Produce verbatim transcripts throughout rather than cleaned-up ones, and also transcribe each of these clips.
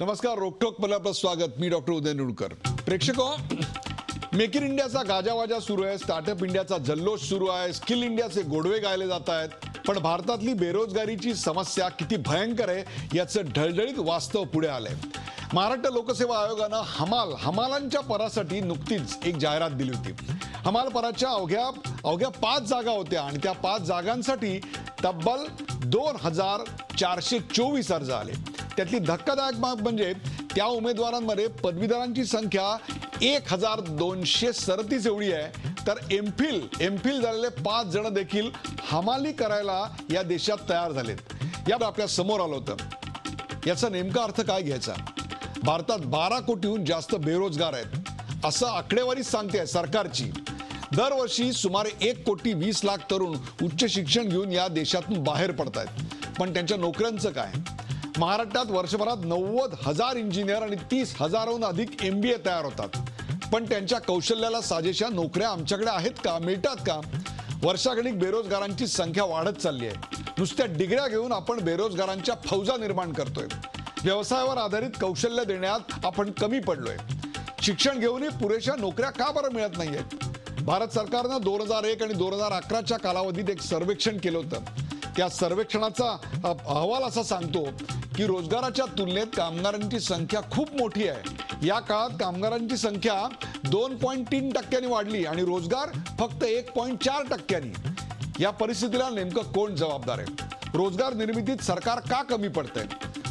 नमस्कार, रोकटोक मला आपलं स्वागत। मी डॉक्टर उदय नुडकर। प्रेक्षकों, मेक इन इंडिया चा गाजावाजा सुरू है, स्टार्टअप इंडिया चा जल्लोष सुरू है, स्किल इंडिया से गोडवे गायले जाता है, पण भारतातली बेरोजगारीची समस्या किती भयंकर आहे याचं ढळढळीत वास्तव पुढे आलंय। महाराष्ट्र लोकसेवा आयोगानं हमाल हमालांच्या परासाठी नुकतीच एक जाहिरात दिली होती। हमाल पराच्या अवघ्या अवघ्या पाच जागा होत्या आणि त्या पाच जागांसाठी तब्बल दोन हजार चारशे चोवीस अर्ज आले। त्यातली धक्कादायक बाब म्हणजे त्या उमेदवारांमध्ये पदवीधरांची संख्या एक हजार दोनशे सदतीस एवढी आहे, तर एमफिल एमफिल झालेले पाच जण देखील हमाली करायला या देशात तयार झालेत। यात आपल्या समोर आलं होतं याचा नेमका अर्थ काय घ्यायचा। भारतात बारा कोटीहून जास्त बेरोजगार आहेत असं आकडेवारी सांगते सरकारची। दरवर्षी सुमारे एक कोटी वीस लाख तरुण उच्च शिक्षण घेऊन या देशातून बाहेर पडतायत, पण त्यांच्या नोकऱ्यांचं काय। महाराष्ट्रात वर्षभरात नव्वद हजार इंजिनियर आणि तीस हजारहून अधिक एमबीए तयार होतात, पण त्यांच्या कौशल्याला साजेशा नोकऱ्या आमच्याकडे आहेत का, मिळतात का। वर्षागणिक बेरोजगारांची संख्या वाढत चालली आहे। नुसत्या डिग्र्या घेऊन आपण बेरोजगारांच्या फौजा निर्माण करतोय। व्यवसायावर आधारित कौशल्य देण्यात आपण कमी पडलोय। शिक्षण घेऊनही पुरेशा नोकऱ्या का बरं मिळत नाही आहेत। भारत सरकारनं दोन हजार एक आणि दोन हजार अकराच्या कालावधीत एक सर्वेक्षण केलं होतं। त्या सर्वेक्षणाचा अहवाल असा सांगतो की रोजगाराच्या तुलनेत कामगारांची संख्या खूप मोठी आहे। या काळात कामगारांची संख्या दोन पॉइंट तीन टक्क्यांनी वाढली आणि रोजगार फक्त एक पॉइंट चार टक्क्यांनी। या परिस्थितीला नेमकं कोण जबाबदार आहे। रोजगार निर्मितीत सरकार का कमी पडतंय।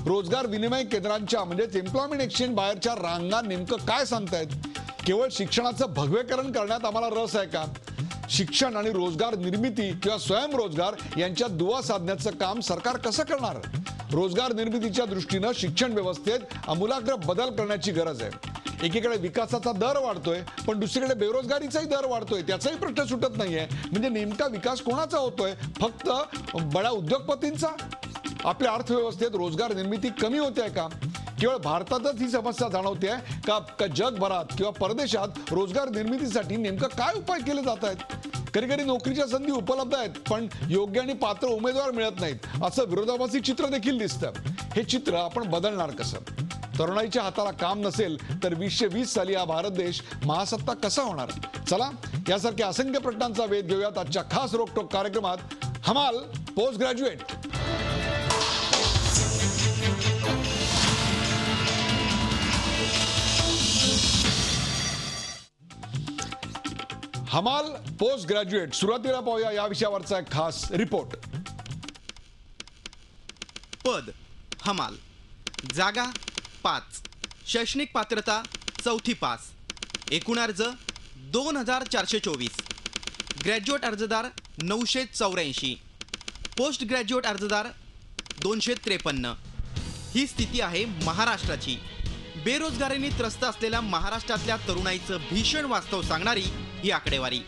रोजगार विनिमय केंद्रांच्या म्हणजेच एम्प्लॉयमेंट एक्सचेंज बाहेरच्या रांगा नेमकं काय सांगतायत। केवळ शिक्षणाचं भगवेकरण करण्यात आम्हाला रस आहे का। शिक्षण आणि रोजगार निर्मिती किंवा स्वयंरोजगार यांच्या दुवा साधण्याचं काम सरकार कसं करणार। रोजगार निर्मितीच्या दृष्टीने शिक्षण व्यवस्थेत आमूलाग्र बदल करण्याची गरज आहे। एकीकडे विकासाचा दर वाढतोय, पण दुसरीकडे बेरोजगारीचाही दर वाढतोय, त्याचाही प्रश्न सुटत नाहीये। म्हणजे नेमका विकास कोणाचा होतोय, फक्त बड्या उद्योगपतींचा। आपल्या अर्थव्यवस्थेत रोजगार निर्मिती कमी होते आहे का। केवळ भारतातच ही समस्या जाणवते आहे का, का जगभरात किंवा परदेशात रोजगार निर्मितीसाठी नेमका काय उपाय केले जात आहेत। कधी कधी नोकरीच्या संधी उपलब्ध आहेत, पण योग्य आणि पात्र उमेदवार मिळत नाहीत असं विरोधाभासी चित्र देखील दिसतं। हे चित्र आपण बदलणार कसं। तरुणाईच्या हाताला काम नसेल तर वीसशे वीस साली हा भारत देश महासत्ता कसा होणार। चला यासारख्या असंख्य प्रश्नांचा वेध घेऊयात आजच्या खास रोकटोक कार्यक्रमात हमाल पोस्ट ग्रॅज्युएट। हमाल पोस्ट ग्रॅज्युएट सुरुवातीला पाहूया या विषयावरचा एक खास रिपोर्ट। पद हमाल, जागा पाच, शैक्षणिक पात्रता चौथी पास, एकूण अर्ज दोन हजार चारशे चोवीस, ग्रॅज्युएट अर्जदार नऊशे चौऱ्याऐंशी, पोस्ट ग्रॅज्युएट अर्जदार दोनशे त्रेपन्न। ही स्थिती आहे महाराष्ट्राची। बेरोजगारीने त्रस्त असलेल्या महाराष्ट्रातल्या तरुणाईचं भीषण वास्तव सांगणारी ही आकडेवारी।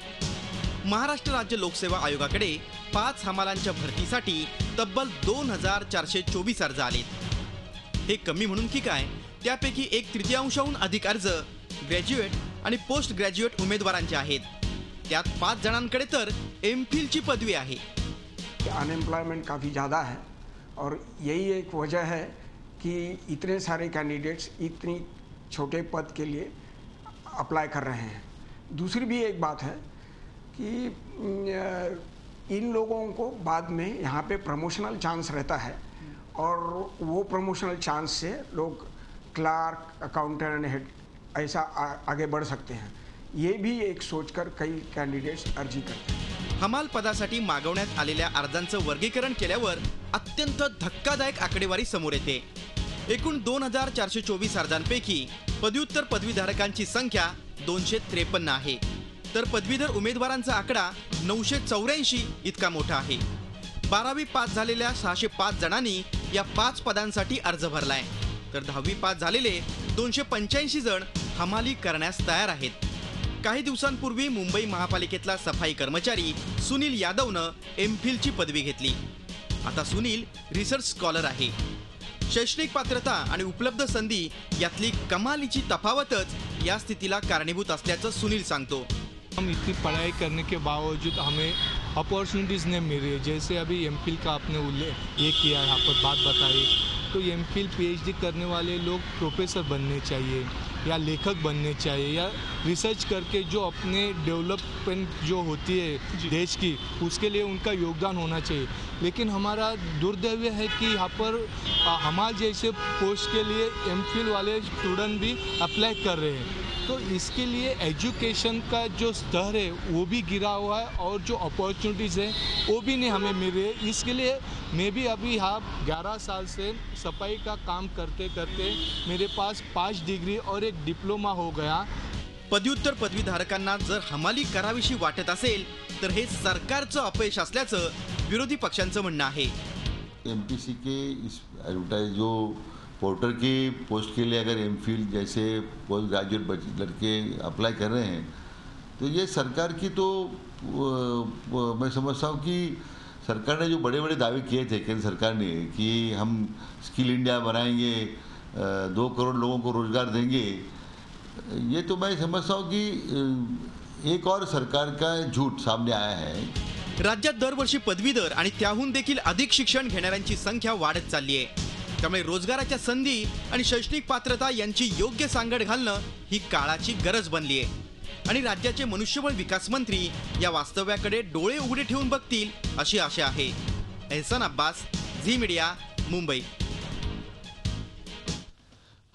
महाराष्ट्र राज्य लोकसेवा आयोगाकडे पाच हमालांच्या भरतीसाठी तब्बल दोन हजार चारशे चोवीस अर्ज आलेत। हे कमी म्हणून की काय, त्यापैकी एक तृतीयांशाहून अधिक अर्ज ग्रॅज्युएट आणि पोस्ट ग्रॅज्युएट उमेदवारांचे आहेत। त्यात पाच जणांकडे तर एम फिलची पदवी आहे। अनएम्प्लॉयमेंट काफ़ी ज़्यादा है और यही एक वजह है कि इतने सारे कैंडिडेट्स इतनी छोटे पद के लिए अप्लाई कर रहे हैं। दूसरी भी एक बात है कि इन लोगों को बाद में यहाँ पे प्रमोशनल चांस रहता है और वो प्रमोशनल चांस से लोग क्लार्क, अकाउंटेंट, हेड ऐसा आगे बढ़ सकते हैं। ये भी एक सोचकर कई कैंडिडेट्स अर्जी करते हैं। हमाल पदासाठी मागवण्यात आलेल्या अर्जांचं वर्गीकरण केल्यावर अत्यंत धक्कादायक आकडेवारी समोर येते। एकूण दोन हजार चारशे चोवीस अर्जांपैकी पदव्युत्तर पदवीधारकांची संख्या दोनशे त्रेपन्न आहे, तर पदवीधर उमेदवारांचा आकडा नऊशे चौऱ्याऐंशी इतका मोठा आहे। बारावी पास झालेल्या सहाशे पाच जणांनी या पाच पदांसाठी अर्ज भरलाय, तर दहावी पास झालेले दोनशे पंच्याऐंशी जण हमाली करण्यास तयार आहेत। काही दिवसांपूर्वी मुंबई महापालिकेतला सफाई कर्मचारी सुनील यादवनं एम फिलची पदवी घेतली। आता सुनील रिसर्च स्कॉलर आहे। शैक्षणिक पात्रता आणि उपलब्ध संधी यातली कमालीची तफावतच या स्थितीला कारणीभूत असल्याचं सुनील सांगतो। हम इतनी पढ़ाई करने के बावजूद हमें अपॉर्चुनिटीज़ नहीं मिल रही है। जैसे अभी एम फिल का आपने उल्लेख ये किया, यहाँ पर बात बताई तो M Phil P H D करने वाले लोग प्रोफेसर बनने चाहिए या लेखक बनने चाहिए या रिसर्च करके जो अपने डेवलपमेंट जो होती है देश की उसके लिए उनका योगदान होना चाहिए। लेकिन हमारा दुर्दैव है कि यहाँ पर हमारे जैसे पोस्ट के लिए एम फिल वाले स्टूडेंट भी अप्लाई कर रहे हैं, तो इसके लिए एजुकेशन का जो स्तर है वो भी गिरा हुआ है और जो अपॉर्चुनिटीज़ है वो भी नहीं हमें मिल रही है। इसके लिए मैं भी अभी यहाँ ग्यारह साल से सफाई का काम करते करते मेरे पास पाँच डिग्री और एक डिप्लोमा हो गया। पदव्युत्तर पदवीधारकांना जर हमाली करावीशी वाटत असेल तर हे सरकारचं अपयश असल्याचं विरोधी पक्षांचं म्हणणं आहे। एम पी सी के इस एडवर्टाइज जो पोर्टर की पोस्ट के लिए अगर एम फिल जैसे पोस्ट ग्रेजुएट लड़के अप्लाई कर रहे हैं तो ये सरकार की तो मैं समझता हूँ कि सरकार ने जो बड़े बड़े दावे किए थे केंद्र सरकार ने कि हम स्किल इंडिया बनाएंगे, दो करोड़ लोगों को रोज़गार देंगे, ये तो मैं समझता हूँ कि एक और सरकार का झूठ सामने आया है। राज्यात दरवर्षी पदवीधर आणि त्याहून देखील अधिक शिक्षण घेणाऱ्यांची संख्या वाढत चालली आहे, त्यामुळे रोजगाराच्या संधी आणि शैक्षणिक पात्रता यांची योग्य सांगड घालणं ही काळाची गरज बनली आहे आणि राज्याचे मनुष्यबळ विकास मंत्री या वास्तव्याकडे डोळे उघडे ठेवून बघतील अशी आशा आहे। एहसान अब्बास, झी मीडिया, मुंबई।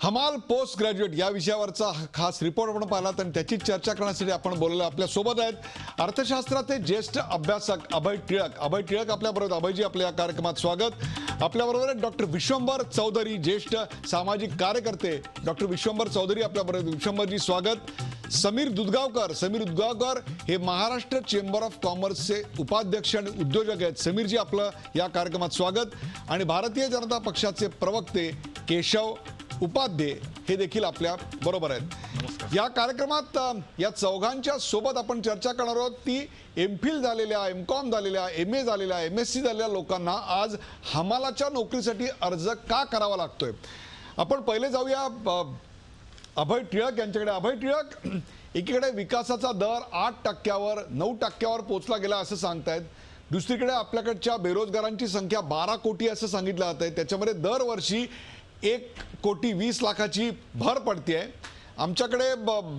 हमाल पोस्ट ग्रॅज्युएट या विषयावरचा खास रिपोर्ट आपण पाहिलात आणि त्याची चर्चा करण्यासाठी आपण बोललो। आपल्या सोबत आहेत अर्थशास्त्राचे ज्येष्ठ अभ्यासक अभय टिळक। अभय टिळक आपल्याबरोबर। अभयजी आपल्या कार्यक्रमात स्वागत। आपल्याबरोबर आहेत डॉक्टर विश्वंभर चौधरी, ज्येष्ठ सामाजिक कार्यकर्ते। डॉक्टर विश्वंभर चौधरी आपल्याबरोबर। विश्वंभरजी स्वागत। समीर दुदगावकर। समीर दुदगावकर हे महाराष्ट्र चेंबर ऑफ कॉमर्सचे उपाध्यक्ष आणि उद्योजक आहेत। समीरजी आपलं या कार्यक्रमात स्वागत। आणि भारतीय जनता पक्षाचे प्रवक्ते केशव उपाध्ये हे देखील आपल्या बरोबर आहेत। या कार्यक्रमात या चौघांच्या सोबत आपण चर्चा करणार आहोत ती एम फिल झालेल्या, एम कॉम झालेल्या, एम ए झालेल्या, एम एस सी झालेल्या लोकांना आज हमालाच्या नोकरीसाठी अर्ज का करावा लागतोय। आपण पहिले जाऊया अभय टिळक यांच्याकडे। अभय टिळक, एकीकडे विकासाचा दर आठ टक्क्यावर नऊ टक्क्यावर पोहोचला गेला असं सांगतायत, दुसरीकडे आपल्याकडच्या बेरोजगारांची संख्या बारा कोटी असं सांगितलं जात आहे, त्याच्यामध्ये दरवर्षी एक कोटी वीस लाखाची भर पडते आहे। आमच्याकडे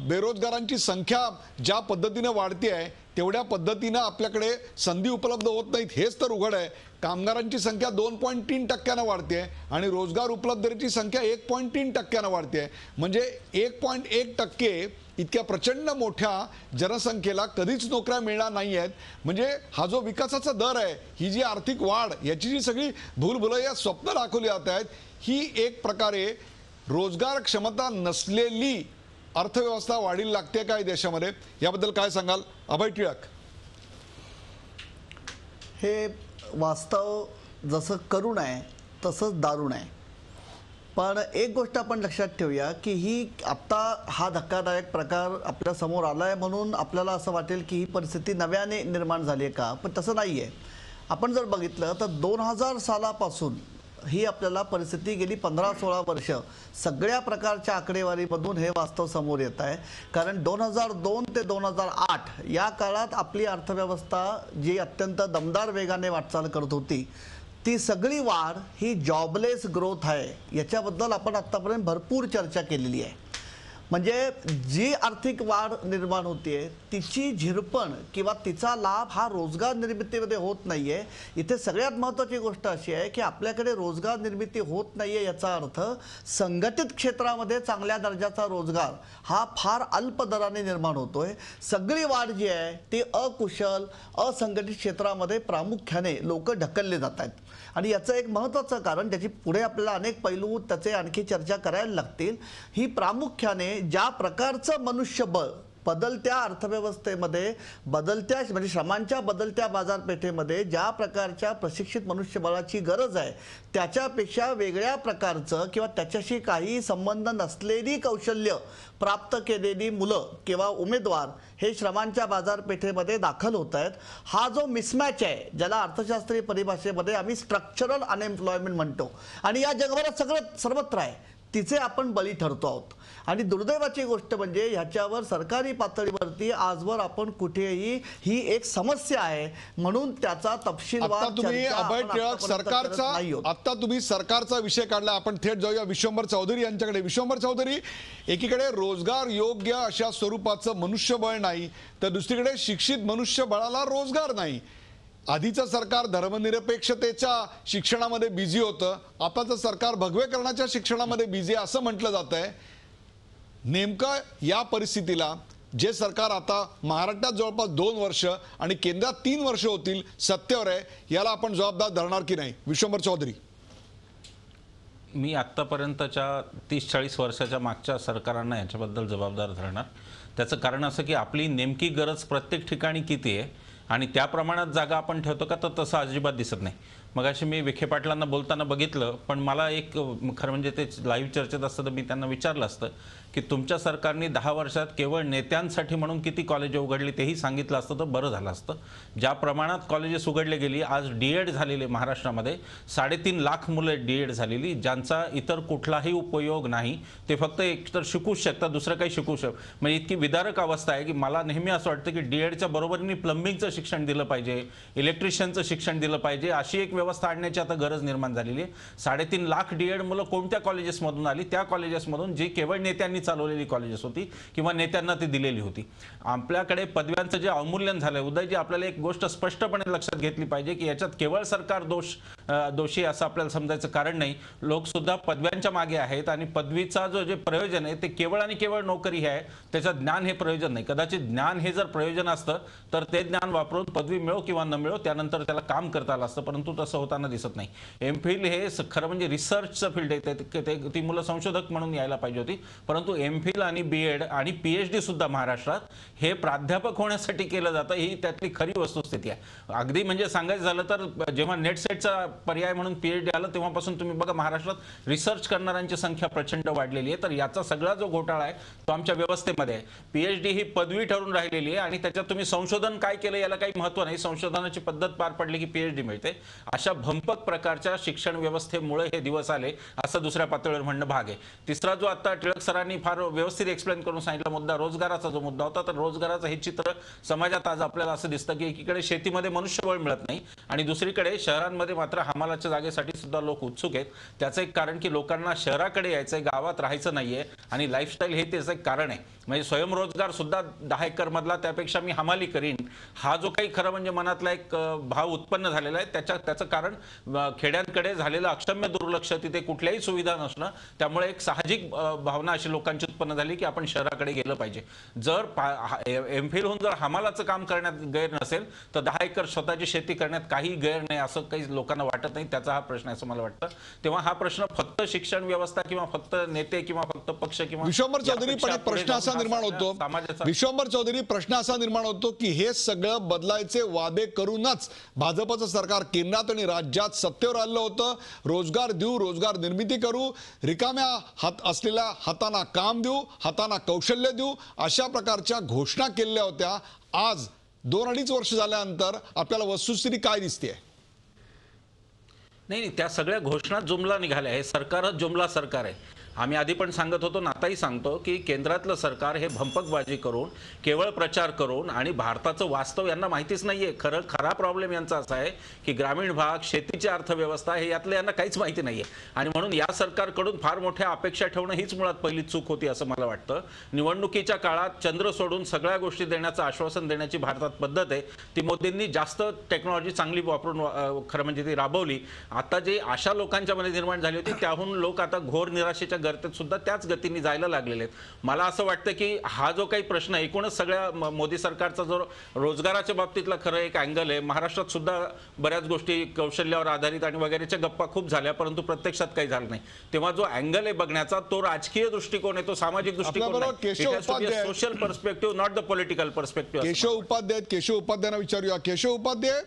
बेरोजगारांची संख्या ज्या पद्धतीने वाढते आहे तेवढ्या पद्धतीने आपल्याकडे संधी उपलब्ध होत नाहीत हेच तर उघड आहे। कामगारांची संख्या दोन पॉइंट तीन टक्क्यानं वाढते आहे आणि रोजगार उपलब्धतेची संख्या एक पॉइंट तीन टक्क्यानं वाढते आहे। म्हणजे एक पॉइंट एक टक्के इतक्या प्रचंड मोठ्या जनसंख्येला कधीच नोकऱ्या मिळणार नाही आहेत। म्हणजे हा जो विकासाचा दर आहे, ही जी आर्थिक वाढ, याची जी सगळी भूलभुलैया स्वप्न दाखवली जात आहेत, ही एक प्रकारे रोजगार क्षमता नसलेली अर्थव्यवस्था वाढीला लागते काय देशामध्ये, याबद्दल काय सांगाल अभय टिळक? हे वास्तव जसं करुण आहे तसंच दारुण आहे, पण एक गोष्ट आपण लक्षात ठेवूया की ही आत्ता हा धक्कादायक प्रकार आपल्या समोर आला आहे म्हणून आपल्याला असं वाटेल की ही परिस्थिती नव्याने निर्माण झाली आहे का, पण तसं नाही आहे। आपण जर बघितलं तर दोन हजार सालापासून ही आपल्याला परिस्थिती गेली पंधरा सोळा वर्ष सगळ्या प्रकारच्या आकडेवारीमधून हे वास्तव समोर येत आहे। कारण दोन हजार दोन ते दोन हजार आठ या काळात आपली अर्थव्यवस्था जी अत्यंत दमदार वेगाने वाटचाल करत होती ती सगळी वाढ ही जॉबलेस ग्रोथ आहे, याच्याबद्दल आपण आत्तापर्यंत भरपूर चर्चा केलेली आहे। म्हणजे जी आर्थिक वाढ निर्माण होते आहे तिची झिरपण किंवा तिचा लाभ हा रोजगार निर्मितीमध्ये होत नाही आहे। इथे सगळ्यात महत्त्वाची गोष्ट अशी आहे की आपल्याकडे रोजगार निर्मिती होत नाही आहे, याचा अर्थ संघटित क्षेत्रामध्ये चांगल्या दर्जाचा रोजगार हा फार अल्प दराने निर्माण होतो आहे। सगळी वाढ जी आहे ती अकुशल असंघटित क्षेत्रामध्ये प्रामुख्याने लोक ढकलले जात आहेत आणि याचं एक महत्त्वाचं कारण, त्याची पुढे आपल्याला अनेक पैलू त्याचे आणखी चर्चा करायला लागतील, ही प्रामुख्याने ज्या प्रकारचं मनुष्यबळ बदलत्या अर्थव्यवस्थेमध्ये, बदलत्या म्हणजे श्रमांच्या बदलत्या बाजारपेठेमध्ये ज्या प्रकारच्या प्रशिक्षित मनुष्यबळाची गरज आहे त्याच्यापेक्षा वेगळ्या प्रकारचं किंवा त्याच्याशी काही संबंध नसलेली कौशल्य प्राप्त केलेली मुलं किंवा उमेदवार हे श्रमांच्या बाजारपेठेमध्ये दाखल होत आहेत। हा जो मिसमॅच आहे ज्याला अर्थशास्त्रीय परिभाषेमध्ये आम्ही स्ट्रक्चरल अनएम्प्लॉयमेंट म्हणतो आणि या जगभरात सगळं सर्वत्र आहे, तिचे आपण बळी ठरतो आहोत। आणि दुर्दैवाची गोष्ट म्हणजे याच्यावर सरकारी पातळीवरती आजवर आपण कुठेही ही एक समस्या आहे, म्हणून त्याचा तपशीलवार चर्चा अभय टिळक सरकारचा आता तुम्ही सरकारचा विषय काढला, आपण थेट जाऊया विश्वंभर चौधरी यांच्याकडे। विश्वंभर चौधरी, एकीकडे रोजगार योग्य अशा स्वरूपाचं मनुष्यबळ नाही, तर दुसरीकडे शिक्षित मनुष्यबळाला रोजगार नाही। आधीचं सरकार धर्मनिरपेक्षतेच्या शिक्षणामध्ये बिझी होतं, आताचं सरकार भगवेकरणाच्या शिक्षणामध्ये बिझी असं म्हटलं जातंय। नेमका या परिस्थितीला जे सरकार आता महाराष्ट्रात जवळपास दोन वर्ष आणि केंद्रात तीन वर्ष होतील सत्तेवर आहे, याला आपण जबाबदार धरणार की नाही? विश्वंभर चौधरी, मी आतापर्यंतच्या तीस चाळीस वर्षाच्या मागच्या सरकारांना याच्याबद्दल जबाबदार धरणार। त्याचं कारण असं की आपली नेमकी गरज प्रत्येक ठिकाणी किती आहे आणि त्या प्रमाणात जागा आपण ठेवतो का, तर तसं अजिबात दिसत नाही। मगाशी मी विखे पाटलांना बोलताना बघितलं, पण मला एक खरं म्हणजे ते लाईव्ह चर्चेत असतं तर मी त्यांना विचारलं असतं की तुमच्या सरकारने दहा वर्षात केवळ नेत्यांसाठी म्हणून किती कॉलेज उघडली तेही सांगितलं असतं तर बरं झालं असतं। ज्या प्रमाणात कॉलेजेस उघडले गेली, आज डीएड झालेले महाराष्ट्रामध्ये साडेतीन लाख मुलं डीएड झालेली, ज्यांचा इतर कुठलाही उपयोग नाही, ते फक्त एकतर शिकूच शकतात, दुसरं काही शिकू शकत म्हणजे इतकी विदारक अवस्था आहे की मला नेहमी असं वाटतं की डीएडच्या बरोबरीने प्लंबिंगचं शिक्षण दिलं पाहिजे, इलेक्ट्रिशियनचं शिक्षण दिलं पाहिजे, अशी एक व्यवस्था आणण्याची आता गरज निर्माण झालेली आहे। साडेतीन लाख डीएड मुलं कोणत्या कॉलेजेसमधून आली? त्या कॉलेजेसमधून जी केवळ नेत्यांनी चालवलेली कॉलेजेस होती किंवा नेत्यांना ती दिलेली होती। आपल्याकडे पदव्यांचं जे अवमूल्यन झालं आहे उदयजी, आपल्याला एक गोष्ट स्पष्टपणे लक्षात घेतली पाहिजे की याच्यात केवळ सरकार दोष दोषी असं आपल्याला समजायचं कारण नाही। लोक सुद्धा पदव्यांच्या मागे आहेत आणि पदवीचा जो जे प्रयोजन आहे ते केवळ आणि केवळ नोकरी हे आहे, त्याच्यात ज्ञान हे प्रयोजन नाही। कदाचित ज्ञान हे जर प्रयोजन असतं तर ते ज्ञान वापरून पदवी मिळो किंवा न मिळो त्यानंतर त्याला काम करता आलं असतं, परंतु तसं होताना दिसत नाही। एमफिल हे खरं म्हणजे रिसर्चचं फील्ड आहे, ती मुलं संशोधक म्हणून यायला पाहिजे होती, परंतु एमफिल आणि बीएड आणि पीएचडी सुद्धा महाराष्ट्रात हे प्राध्यापक होण्यासाठी केलं जातं, ही त्यातली खरी वस्तुस्थिती आहे। अगदी म्हणजे सांगायचं झालं तर जेव्हा नेट सेटचा पर्याय म्हणून पीएचडी आला तेव्हापासून तुम्ही बघा महाराष्ट्रात रिसर्च करणाऱ्यांची संख्या प्रचंड वाढलेली आहे। तर याचा सगळा जो घोटाळा आहे तो आमच्या व्यवस्थेमध्ये आहे। पीएचडी ही पदवी ठरून राहिलेली आहे आणि त्याच्यात तुम्ही संशोधन काय केलं याला काही महत्त्व नाही, संशोधनाची पद्धत पार पडली की पीएचडी मिळते। अशा भंपक प्रकारच्या शिक्षण व्यवस्थेमुळे हे दिवस आले असं दुसऱ्या पातळीवर म्हणणं भाग आहे। तिसरा जो आता टिळक सरांनी फार व्यवस्थित एक्सप्लेन करून सांगितला मुद्दा, रोजगाराचा जो मुद्दा होता, तर रोजगाराचं हे चित्र समाजात आज आपल्याला असं दिसतं की एकीकडे शेतीमध्ये मनुष्यबळ मिळत नाही आणि दुसरीकडे शहरांमध्ये मात्र हमालाच्या जागेसाठी सुद्धा लोक उत्सुक आहेत। त्याचं एक कारण की लोकांना शहराकडे यायचंय, गावात राहायचं नाहीये आणि लाईफस्टाईल हे त्याचं एक कारण आहे। म्हणजे स्वयंरोजगार सुद्धा दहा एकर मधला त्यापेक्षा मी हमाली करीन हा जो काही खरं म्हणजे मनातला एक भाव उत्पन्न झालेला आहे, त्याच्या त्याचं कारण खेड्यांकडे झालेलं अक्षम्य दुर्लक्ष, तिथे कुठल्याही सुविधा नसणं, त्यामुळे एक साहजिक भावना अशी लोकांची उत्पन्न झाली की आपण शहराकडे गेलं पाहिजे। जर एमफिल होऊन जर हमालाचं काम करण्यात गैर नसेल तर दहा एकर स्वतःची शेती करण्यात काही गैर नाही असं काही लोकांना वाटत नाही, त्याचा हा प्रश्न आहे असं मला वाटतं। तेव्हा हा प्रश्न फक्त शिक्षण व्यवस्था किंवा फक्त नेते किंवा फक्त पक्ष किंवा विश्वंभर चौधरी पण प्रश्न असा निर्माण होतो विश्वंभर चौधरी प्रश्न असा निर्माण होतो की हे सगळं बदलायचे वादे करूनच भाजपचं सरकार केंद्रात आणि राज्यात सत्तेवर आलं होतं। रोजगार देऊ, रोजगार निर्मिती करू, रिकाम्या हात असलेल्या हातांना काम देऊ, हातांना कौशल्य देऊ, अशा प्रकारच्या घोषणा केल्या होत्या। आज दोन अडीच वर्ष झाल्यानंतर आपल्याला वस्तुस्थिती काय दिसते? नाही, त्या सगळ्या घोषणा जुमला निघाल्या, हे सरकारच जुमला सरकार आहे। आम्ही आधी पण सांगत होतो, नाताही सांगतो की केंद्रातलं सरकार हे भंपकबाजी करून, केवळ प्रचार करून आणि भारताचं वास्तव यांना माहितीच नाही आहे। खरं खरा प्रॉब्लेम यांचा असा आहे की ग्रामीण भाग, शेतीची अर्थव्यवस्था हे यातलं यांना काहीच माहिती नाही आहे आणि म्हणून या सरकारकडून फार मोठ्या अपेक्षा ठेवणं हीच मुळात पहिली चूक होती असं मला वाटतं। निवडणुकीच्या काळात चंद्र सोडून सगळ्या गोष्टी देण्याचं आश्वासन देण्याची भारतात पद्धत आहे, ती मोदींनी जास्त टेक्नॉलॉजी चांगली वापरून खरं म्हणजे ती राबवली। आता जे आशा लोकांच्यामध्ये निर्माण झाली होती त्याहून लोक आता घोर निराशेच्या गर्तेत सुद्धा त्याच गतीने जायला लागलेले आहेत। मला असं वाटतं की हा जो काही प्रश्न आहे, एकूणच सगळ्या मोदी सरकारचा जो रोजगाराच्या बाबतीतला खरं एक अँगल आहे। महाराष्ट्रात सुद्धा बऱ्याच गोष्टी कौशल्यावर आधारित आणि वगैरेच्या गप्पा खूप झाल्या, परंतु प्रत्यक्षात काही झालं नाही। तेव्हा जो अँगल आहे बघण्याचा, तो राजकीय दृष्टिकोन आहे, तो सामाजिक दृष्टिकोन आहे, social perspective, not the political perspective. Keshav Upadhyay Keshav उपाध्यायांना विचारूया। केशव उपाध्याय,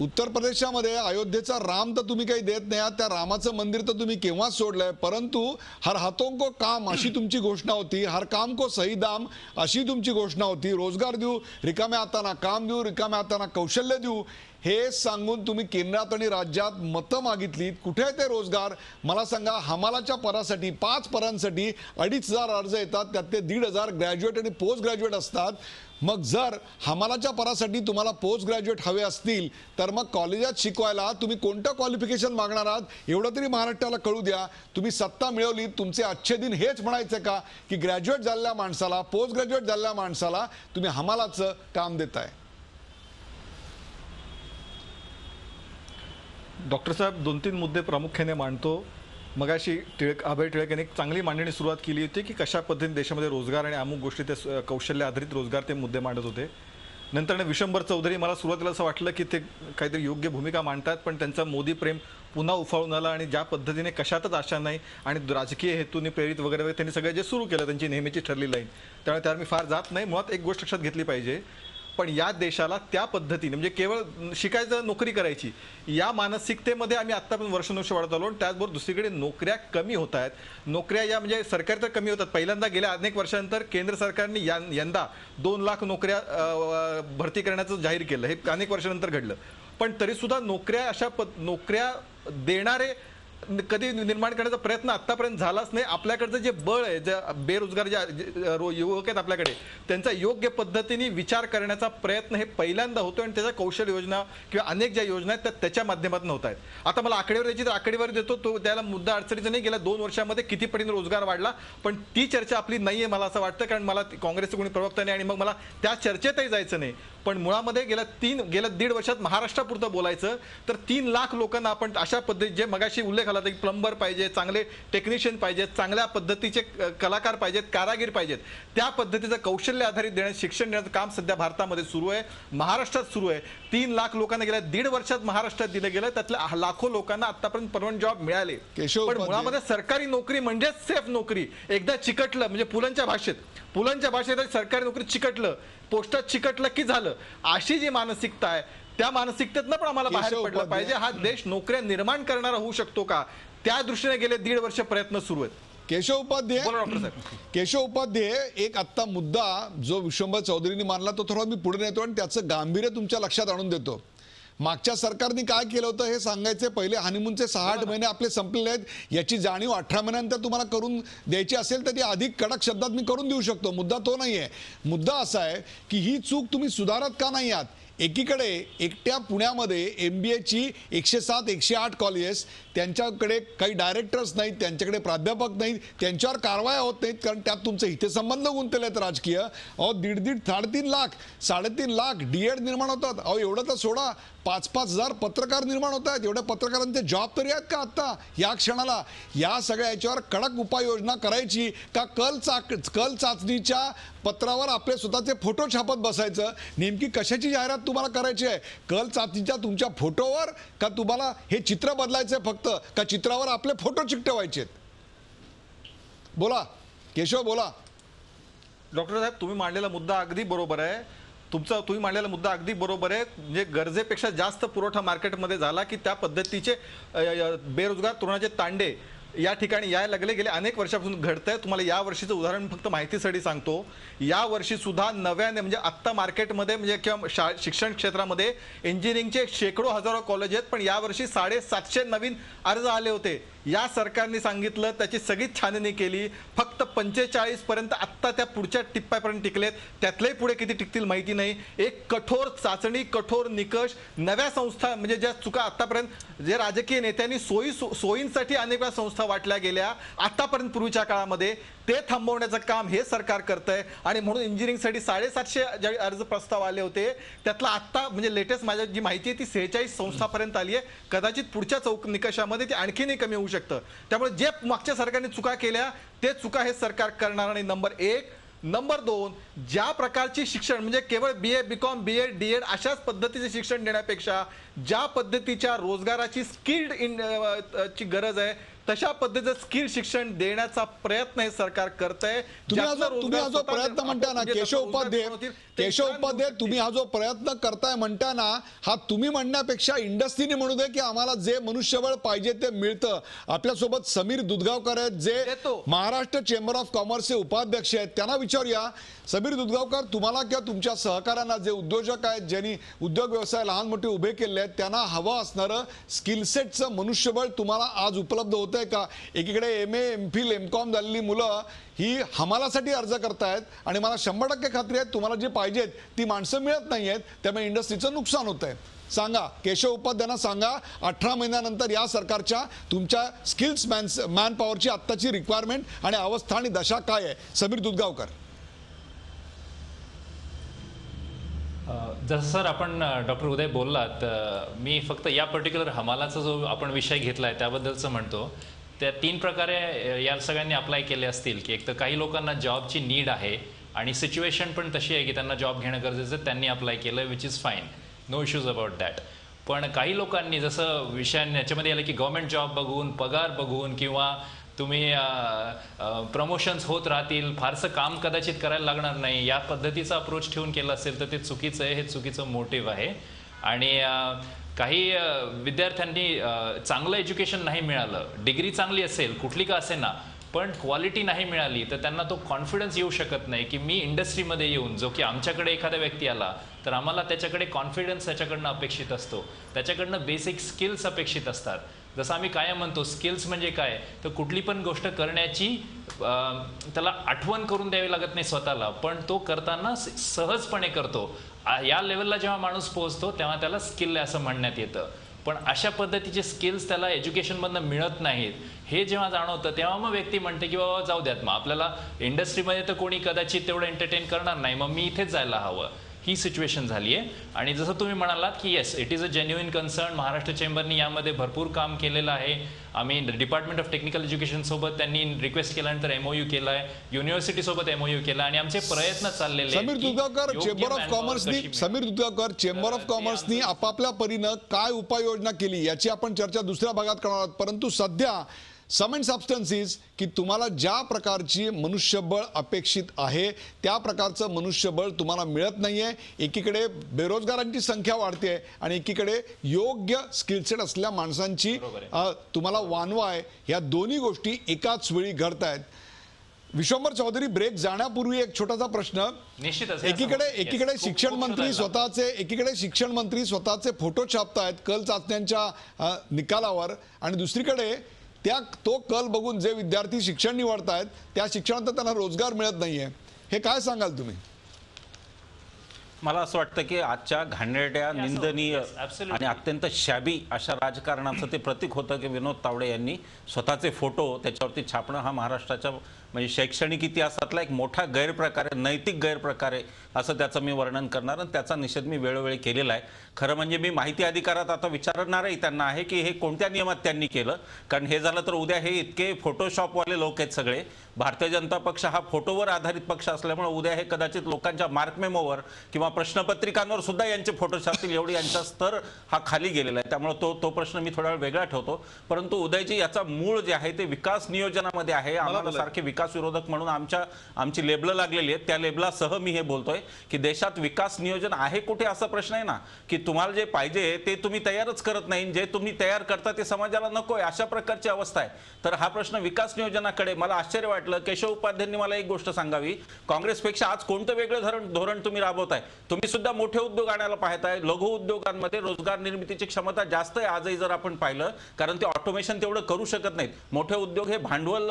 उत्तर प्रदेशामध्ये अयोध्येचा राम तर तुम्ही काही देत नाही आहात, त्या रामाचं मंदिर तर तुम्ही केव्हाच सोडलंय, परंतु हर हातों को काम अशी तुमची घोषणा होती, हर काम को सही दाम अशी तुमची घोषणा होती। रोजगार देऊ, रिकाम्या हातांना काम देऊ, रिकाम्या हातांना कौशल्य देऊ, हे सांगून तुम्ही केंद्रात आणि राज्यात मत मागितलीत, कुठे ते रोजगार? मला सांगा, हमालाच्या परासाठी पाच परांसाठी अडीच हजार अर्ज येतात, त्यात ते दीड हजार ग्रॅज्युएट आणि पोस्ट ग्रॅज्युएट असतात। मग जर हमालाच्या परासाठी तुम्हाला पोस्ट ग्रॅज्युएट हवे असतील तर मग कॉलेजात शिकवायला तुम्ही कोणतं क्वालिफिकेशन मागणार आहात? एवढं तरी महाराष्ट्राला कळू द्या। तुम्ही सत्ता मिळवली, तुमचे आजचे दिन हेच म्हणायचे का की ग्रॅज्युएट झालेल्या माणसाला, पोस्ट ग्रॅज्युएट झालेल्या माणसाला तुम्ही हमालाचं काम देताय? डॉक्टर साहब, दोन तीन मुद्दे प्रामुख्याने मांडतो। मगाशी टिळक अभय टिळक यांनी एक चांगली मांडणी सुरुवात केली होती की कशा पद्धतीने देशामध्ये रोजगार आणि अमुक गोष्टी ते कौशल्य आधारित रोजगार ते मुद्दे मांडत होते। नंतरने विश्वंभर चौधरी, मला सुरुवातीला असं वाटलं की ते काहीतरी योग्य भूमिका मांडतात, पण त्यांचा मोदी प्रेम पुन्हा उफाळून आला आणि ज्या पद्धतीने कशातच आशा नाही आणि राजकीय हेतूने प्रेरित वगैरे वगैरे त्यांनी सगळे जे सुरू केलं त्यांची नेहमीची ठरली लाईन, त्यामुळे त्यावर मी फार जात नाही। मुळात एक गोष्ट लक्षात घेतली पाहिजे, पण या देशाला त्या पद्धतीने म्हणजे केवळ शिकायचं नोकरी करायची या मानसिकतेमध्ये आम्ही आत्ता पण वर्षानुवर्ष वाढत आलो। त्याचबरोबर दुसरीकडे नोकऱ्या कमी होत आहेत, नोकऱ्या या म्हणजे सरकार तर कमी होतात। पहिल्यांदा गेल्या अनेक वर्षानंतर केंद्र सरकारने या यंदा दोन लाख नोकऱ्या भरती करण्याचं जाहीर केलं, हे अनेक वर्षानंतर घडलं, पण तरीसुद्धा नोकऱ्या अशा प नोकऱ्या देणारे कधी निर्माण करण्याचा प्रयत्न आतापर्यंत झालाच नाही। आपल्याकडे जे बळ आहे, जे बेरोजगार जे युवक आहेत आपल्याकडे, त्यांचा योग्य पद्धतीने विचार करण्याचा प्रयत्न हे पहिल्यांदा होतो आणि त्याचा कौशल्य योजना किंवा अनेक ज्या योजना आहेत त्या त्याच्या माध्यमातून होत आहेत। आता मला आकडेवारी द्यायची तर आकडेवारी देतो, तो त्याला मुद्दा अडचणीचा नाही। गेल्या दोन वर्षामध्ये किती पटीने रोजगार वाढला, पण ती चर्चा आपली नाही आहे मला असं वाटतं, कारण मला काँग्रेसचं कोणी प्रवक्ता नाही आणि मग मला त्या चर्चेतही जायचं नाही। पण मुळामध्ये गेल्या तीन गेल्या दीड वर्षात महाराष्ट्रापुरतं बोलायचं तर तीन लाख लोकांना आपण अशा पद्धतीने जे मगाशी उल्लेख आला की प्लंबर पाहिजे, चांगले टेक्निशियन पाहिजेत, चांगल्या पद्धतीचे कलाकार पाहिजेत, कारागीर पाहिजेत, त्या पद्धतीचं कौशल्य आधारित देण्याचं शिक्षण देण्याचं काम सध्या भारतामध्ये सुरू आहे, महाराष्ट्रात सुरू आहे। तीन लाख लोकांना गेल्या दीड वर्षात महाराष्ट्रात दिलं गेलं, त्यातल्या लाखो लोकांना आतापर्यंत परमनंट जॉब मिळाले। पण मुळामध्ये सरकारी नोकरी म्हणजे सेफ नोकरी, एकदा चिकटलं म्हणजे पुलंच्या भाषेत पुलंच्या भाषेत सरकारी नोकरी चिकटलं, पोस्टात चिकटलं की झालं, अशी जी मानसिकता आहे त्या मानसिकतेतनं पण आम्हाला बाहेर पडलं पाहिजे। हा देश नोकऱ्या निर्माण करणारा होऊ शकतो का, त्या दृष्टीने गेले दीड वर्ष प्रयत्न सुरू आहेत। केशव उपाध्याय केशव उपाध्याय एक आत्ता मुद्दा जो विश्वंभर चौधरींनी मांडला तो थोडा मी पुढे नेतो आणि त्याचं गांभीर्य तुमच्या लक्षात आणून देतो। मागच्या सरकारने काय केलं होतं हे सांगायचे पहिले, हनीमूनचे सहा आठ महिने आपले संपलेले आहेत, याची जाणीव अठरा महिन्यांनंतर तुम्हाला करून द्यायची असेल तर ती अधिक कडक शब्दात मी करून देऊ शकतो। मुद्दा तो नाही आहे, मुद्दा असा आहे की ही चूक तुम्ही सुधारत का नाही आहात? एकीकडे एकट्या पुण्यामध्ये एमबीएची एकशे सात एकशे आठ कॉलेजेस, त्यांच्याकडे काही डायरेक्टर्स नाहीत, त्यांच्याकडे प्राध्यापक नाहीत, त्यांच्यावर कारवाया होत नाहीत, कारण त्यात तुमचे हितसंबंध गुंतलेले आहेत राजकीय। अहो दीड दीड साडेतीन लाख साडेतीन लाख डीएड निर्माण होतात, अहो एवढं तर सोडा पाच पाच हजार पत्रकार निर्माण होत आहेत, एवढ्या पत्रकारांचे जॉब तरी आहेत का आत्ता या क्षणाला? या सगळ्या याच्यावर कडक उपाययोजना करायची का कल चाक कल चाचणीच्या पत्रावर आपले स्वतःचे फोटो छापत बसायचं? नेमकी कशाची जाहिरात तुम्हाला करायची आहे? कल चाचणीच्या तुमच्या फोटोवर का तुम्हाला हे चित्र बदलायचं फक्त, का चित्रावर आपले फोटो चिकटवायचे? बोला केशव, बोला। डॉक्टर साहेब, तुम्ही मांडलेला मुद्दा अगदी बरोबर आहे, तुमचा तुम्ही मांडलेला मुद्दा अगदी बरोबर आहे। म्हणजे गरजेपेक्षा जास्त पुरवठा मार्केटमध्ये झाला की त्या पद्धतीचे बेरोजगार तरुणाचे तांडे या ठिकाणी यायला लागले, गेले अनेक वर्षापासून घडत आहे। तुम्हाला या वर्षीचं उदाहरण फक्त माहितीसाठी सांगतो, या वर्षी सुद्धा नव्याने म्हणजे आत्ता मार्केटमध्ये म्हणजे किंवा शिक्षण क्षेत्रामध्ये इंजिनिअरिंगचे शेकडो हजारो कॉलेज आहेत, पण यावर्षी साडेसातशे नवीन अर्ज आले होते। या सरकारने सांगितलं, त्याची सगळी छाननी केली, फक्त पंचेचाळीस पर्यंत आत्ता त्या पुढच्या टिप्प्यापर्यंत टिकलेत, त्यातलेही पुढे किती टिकतील माहिती नाही। एक कठोर चाचणी, कठोर निकष, नव्या संस्था म्हणजे ज्या चुका आतापर्यंत जे राजकीय नेत्यांनी सोयी सोयींसाठी अनेक वेळा संस्था वाटल्या गेल्या आतापर्यंत पूर्वीच्या काळामध्ये, ते थांबवण्याचं काम हे सरकार करतंय। आणि म्हणून इंजिनिअरिंगसाठी साडेसातशे जे अर्ज प्रस्ताव आले होते त्यातला आत्ता म्हणजे लेटेस्ट माझ्या जी माहिती आहे ती सेहेचाळीस संस्थापर्यंत आली आहे, कदाचित पुढच्या चौक निकषामध्ये ती आणखीनही कमी होऊ शकतं। त्यामुळे जे मागच्या सरकारने चुका केल्या ते चुका हे सरकार करणार नाही, नंबर एक। नंबर दोन, ज्या प्रकारची शिक्षण म्हणजे केवळ B A B Com B Ed D Ed अशाच पद्धतीचे शिक्षण देण्यापेक्षा ज्या पद्धतीच्या रोजगाराची स्किल्ड इन ची गरज आहे तशा पद्धतीचं स्किल शिक्षण देण्याचा प्रयत्न हे सरकार करते आहे। तुम्ही हा जो प्रयत्न म्हणता ना केशव उपाध्याय, केशव उपाध्याय तुम्ही हा जो प्रयत्न करताय म्हणता ना, हा तुम्ही म्हणण्यापेक्षा इंडस्ट्रीने म्हणू दे की आम्हाला जे मनुष्यबळ पाहिजे ते मिळतं। आपल्या सोबत समीर दुदगावकर आहेत जे महाराष्ट्र चेंबर ऑफ कॉमर्सचे उपाध्यक्ष आहेत, त्यांना विचारूया। समीर दुदगावकर, तुम्हाला किंवा तुमच्या सहकाऱ्यांना जे उद्योजक आहेत ज्यांनी उद्योग व्यवसाय लहान मोठे उभे केले आहेत त्यांना हवा असणारे स्किल सेटचं मनुष्यबळ तुम्हाला आज उपलब्ध होतं आहे का? एकीकडे एमए एमफिल एमकॉम झालेली मुलं ही हमालासाठी अर्ज करतायत आणि मला शंभर टक्के खात्री आहे तुम्हाला जे पाहिजे ती माणसं मिळत नाहीयेत, त्यामुळे इंडस्ट्रीचं नुकसान होतंय। सांगा केशव उपाध्यायांना, सांगा अठरा महिन्यानंतर या सरकारच्या तुमच्या स्किल्स मॅन मॅन पॉवरची आत्ताची रिक्वायरमेंट आणि अवस्था आणि दशा काय आहे? समीर दुदगावकर। जसं सर आपण डॉक्टर उदय बोललात, मी फक्त या पर्टिक्युलर हमालाचा जो आपण विषय घेतलाय त्याबद्दलचं म्हणतो। त्या तीन प्रकारे या सगळ्यांनी अप्लाय केले असतील की एक तर काही लोकांना जॉबची नीड आहे आणि सिच्युएशन पण तशी आहे की त्यांना जॉब घेणं गरजेचं आहे, त्यांनी अप्लाय केलं, which is fine, no issues about that. पण काही लोकांनी जसं विषयाने याच्यामध्ये आलं की गव्हर्नमेंट जॉब बघून, पगार बघून किंवा तुम्ही प्रमोशन्स होत राहतील, फारसं काम कदाचित करायला लागणार नाही या पद्धतीचा अप्रोच ठेवून केला असेल तर ते चुकीचं आहे, हे चुकीचं मोटिव्ह आहे। आणि काही विद्यार्थ्यांनी चांगलं एज्युकेशन नाही मिळालं, डिग्री चांगली असेल कुठली का असेना पण क्वालिटी नाही मिळाली तर त्यांना तो कॉन्फिडन्स येऊ शकत नाही की मी इंडस्ट्रीमध्ये येऊन, जो की आमच्याकडे एखादा व्यक्ती आला तर आम्हाला त्याच्याकडे कॉन्फिडन्स त्याच्याकडनं अपेक्षित असतो, त्याच्याकडनं बेसिक स्किल्स अपेक्षित असतात। जसं आम्ही कायम म्हणतो स्किल्स म्हणजे काय तर कुठली पण गोष्ट करण्याची त्याला आठवण करून द्यावी लागत नाही स्वतःला, पण तो करताना सहजपणे करतो। या लेवलला जेव्हा माणूस पोहोचतो तेव्हा त्याला स्किल असं म्हणण्यात येतं, पण अशा पद्धतीचे स्किल्स त्याला एज्युकेशनमधून मिळत नाहीत हे जेव्हा जाणवतं तेव्हा मग व्यक्ती म्हणते की बाबा जाऊ द्यात, मग आपल्याला इंडस्ट्रीमध्ये तर कोणी कदाचित तेवढं एंटरटेन करणार नाही, मग मी इथेच जायला हवं, ही सिच्युएशन झाली आहे। आणि जसं तुम्ही म्हणालात की yes it is a genuine concern, Maharashtra चेंबरनी यामध्ये भरपूर काम केलेलं आहे। आम्ही डिपार्टमेंट ऑफ टेक्निकल एज्युकेशनसोबत त्यांनी रिक्वेस्ट केल्यानंतर एमओयू केला आहे, युनिव्हर्सिटीसोबत एमओयू केला आणि आमचे प्रयत्न चाललेले आहेत। समीर दुदगावकर चेंबर ऑफ कॉमर्सनी समीर दुदगावकर चेंबर ऑफ कॉमर्सनी आपापल्या परीने काय उपाययोजना केली याची आपण चर्चा दुसऱ्या भागात करणार आहोत, परंतु सध्या सम एंड सबस्टन्सेस की तुम्हाला ज्या प्रकारची मनुष्यबळ अपेक्षित आहे त्या प्रकारचं मनुष्यबळ तुम्हाला मिळत नाहीये। एकीकडे बेरोजगारांची संख्या वाढते आहे आणि एकीकडे योग्य स्किल सेट असलेल्या माणसांची तुम्हाला वानवा आहे, या दोन्ही गोष्टी एकाच वेळी घडतायत। विश्वंभर चौधरी, ब्रेक जाण्यापूर्वी एक छोटासा प्रश्न। निश्चितच एकीकडे एकीकडे शिक्षण मंत्री स्वतःचे एकीकडे शिक्षण मंत्री स्वतःचे फोटो छापतायत कल चाचण्यांच्या निकालावर आणि दुसरीकडे त्या तो कल बघून जे विद्यार्थी शिक्षण निवडतायत त्या शिक्षणातून त्यांना रोजगार मिळत नाहीये, हे काय सांगाल तुम्ही? मला असं वाटतं की आजच्या घाणेरड्या निंदनीय आणि अत्यंत शाबी अशा राजकारणाचं ते प्रतीक होतं की विनोद तावडे यांनी स्वतःचे फोटो त्याच्यावरती छापणं हा महाराष्ट्राच्या म्हणजे शैक्षणिक इतिहासातला एक मोठा गैरप्रकार आहे, नैतिक गैरप्रकार आहे असं त्याचं मी वर्णन करणार आणि त्याचा निषेध मी वेळोवेळी केलेला आहे। खरं म्हणजे मी माहिती अधिकारात आता विचारणारही त्यांना आहे की हे कोणत्या नियमात त्यांनी केलं, कारण हे झालं तर उद्या हे इतके फोटोशॉपवाले लोक आहेत सगळे, भारतीय जनता पक्ष हा फोटोवर आधारित पक्ष असल्यामुळे उद्या हे कदाचित लोकांच्या मार्कमेमोवर किंवा प्रश्नपत्रिकांवर सुद्धा यांचे फोटो छापतील एवढी यांचा स्तर हा खाली गेलेला आहे, त्यामुळे तो तो प्रश्न मी थोडा वेळ वेगळा ठेवतो। परंतु उदयजी याचा मूळ जे आहे ते विकास नियोजनामध्ये आहे, आम्हाला सारखे विकास विरोधक म्हणून आमच्या आमची लेबल लागलेली आहेत, त्या लेबलासह मी हे बोलतोय की देशात विकास नियोजन आहे कुठे असा प्रश्न आहे ना, की तुम्हाला जे पाहिजे ते तुम्ही तयारच करत नाही, जे तुम्ही तयार करता ते समाजाला नको आहे अशा प्रकारची अवस्था आहे। तर हा प्रश्न विकास नियोजनाकडे मला आश्चर्य वाटलं केशव उपाध्यायांनी मला एक गोष्ट सांगावी, काँग्रेसपेक्षा आज कोणतं वेगळं धोरण तुम्ही राबवताय? तुम्ही सुद्धा मोठे उद्योग आणायला पाहताय, लघु उद्योगांमध्ये रोजगार निर्मितीची क्षमता जास्त आहे आजही जर आपण पाहिलं, कारण ते ऑटोमेशन तेवढं करू शकत नाहीत, मोठे उद्योग हे भांडवल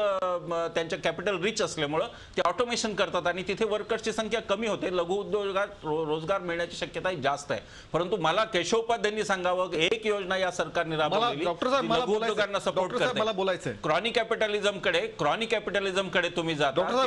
त्यांच्या कॅपिटल रिच असल्यामुळे ते ऑटोमेशन करतात आणि तिथे वर्कर्सची संख्या कमी होते, लघु उद्योगात रोजगार मिळण्याची शक्यता जास्त आहे। परंतु मला केशव उपाध्यायांनी सांगावं एक योजना या सरकारने राबवलेली लघु उद्योगांना सपोर्ट करते, क्रॉनिक कॅपिटॅलिझमकडे क्रॉनिक कॅपिटॅलिझमकडे तुम्ही जाता,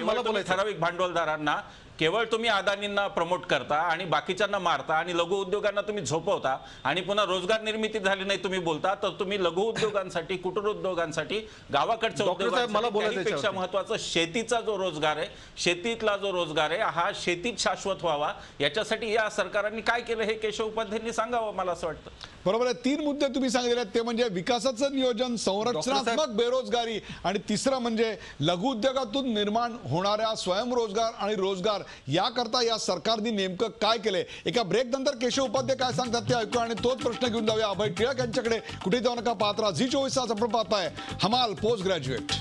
ठराविक भांडवलदारांना केवळ तुम्ही अदानींना प्रमोट करता आणि बाकीच्यांना मारता आणि लघु उद्योगांना तुम्ही झोपवता आणि पुन्हा रोजगार निर्मिती झाली नाही तुम्ही बोलता, तर तुम्ही लघु उद्योगांसाठी, कुटीर उद्योगांसाठी, गावाकडच्या उद्योगांपेक्षा महत्त्वाचं शेतीचा जो रोजगार आहे, शेतीतला जो रोजगार आहे हा शेतीत शाश्वत व्हावा याच्यासाठी या सरकारने काय केलं हे केशव उपाध्यायांनी सांगावं मला असं वाटतं। बरोबर आहे, तीन मुद्दे तुम्ही सांगितलेत, ते म्हणजे विकासाचं नियोजन, संरचनात्मक बेरोजगारी आणि तिसरा म्हणजे लघु उद्योगातून निर्माण होणाऱ्या स्वयंरोजगार आणि रोजगार या करता या सरकारने नेमके काय केले। एका ब्रेक नंतर केशव उपाध्याय काय सांगतात ते ऐकू आणि तोच प्रश्न घेऊन जाऊया अभय टिळक यांच्याकडे। कुठे जाऊ नका, पात्रा जी चोवीस तास आपण पाहताय हमाल पोस्ट ग्रॅज्युएट।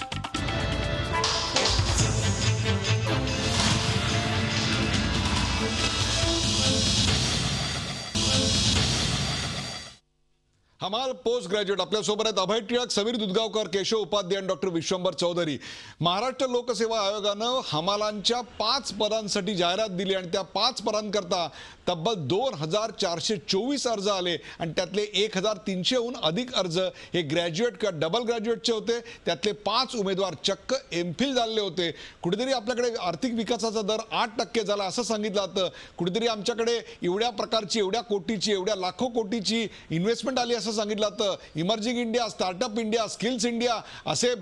हमारे पोस्ट ग्रॅज्युएट अपने सोबर अभय टिळक, समीर दुदगावकर, केशव उपाध्याय, डॉ. विश्वंभर चौधरी। महाराष्ट्र लोकसेवा आयोगानं हमालांच्या पांच पदांसाठी जाहिरात दिली आणि त्या पांच पदांकरता तब्बल दोन हजार चारशे चोवीस अर्ज आले आणि त्यातले एक हजार तीनशेहून अधिक अर्ज हे ग्रॅज्युएट किंवा डबल ग्रॅज्युएटचे होते। त्यातले पाच उमेदवार चक्क एमफिल झाले होते। कुठेतरी आपल्याकडे आर्थिक विकासाचा दर आठ टक्के झाला असं सांगितलं जातं, कुठेतरी आमच्याकडे एवढ्या प्रकारची, एवढ्या कोटीची, एवढ्या लाखो कोटीची इन्व्हेस्टमेंट आली असं सांगितलं जातं। Emerging India, startup India, skills India असे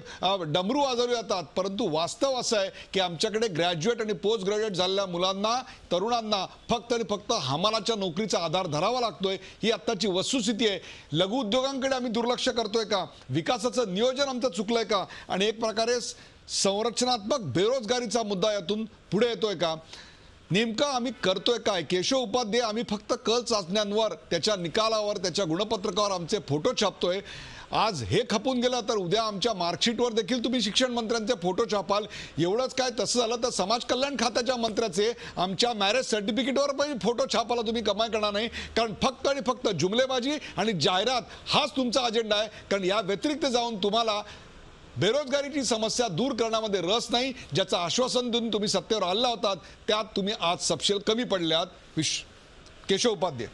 डमरू वाजवले जातात, परंतु वास्तव असं आहे की आमच्याकडे ग्रॅज्युएट आणि पोस्ट ग्रॅज्युएट झालेल्या मुलांना, तरुणांना फक्त आणि फक्त हमालाच्या नोकरीचा आधार धरावा लागतोय, ही आताची वस्तुस्थिती आहे। लघु उद्योगांकडे आम्ही दुर्लक्ष करतोय का? विकासाचं नियोजन आमचं चुकलंय का? आणि एक प्रकारे संरचनात्मक बेरोजगारीचा मुद्दा यातून पुढे येतोय का? नेमका आम्ही करतोय काय? केशव उपाध्याय, आम्ही फक्त कल चाचण्यांवर, त्याच्या निकालावर, त्याच्या गुणपत्रकावर आमचे फोटो छापतोय। आज हे खपून गेला तर उद्या आमच्या मार्कशीटवर देखील तुम्ही शिक्षण मंत्र्यांचे फोटो छापाल। एवढंच काय, तसं झालं तर समाज कल्याण खात्याच्या मंत्र्याचे आमच्या मॅरेज सर्टिफिकेटवर पण फोटो छापायला तुम्ही कमाई करणार नाही, कारण फक्त आणि फक्त जुमलेबाजी आणि जाहिरात हाच तुमचा अजेंडा आहे। कारण या व्यतिरिक्त जाऊन तुम्हाला बेरोजगारीची समस्या दूर करण्यामध्ये रस नाही, ज्याचं आश्वासन देऊन तुम्ही सत्तेवर आला होतात, त्यात तुम्ही आज सपशेल कमी पडल्यात। विश केशव उपाध्याय।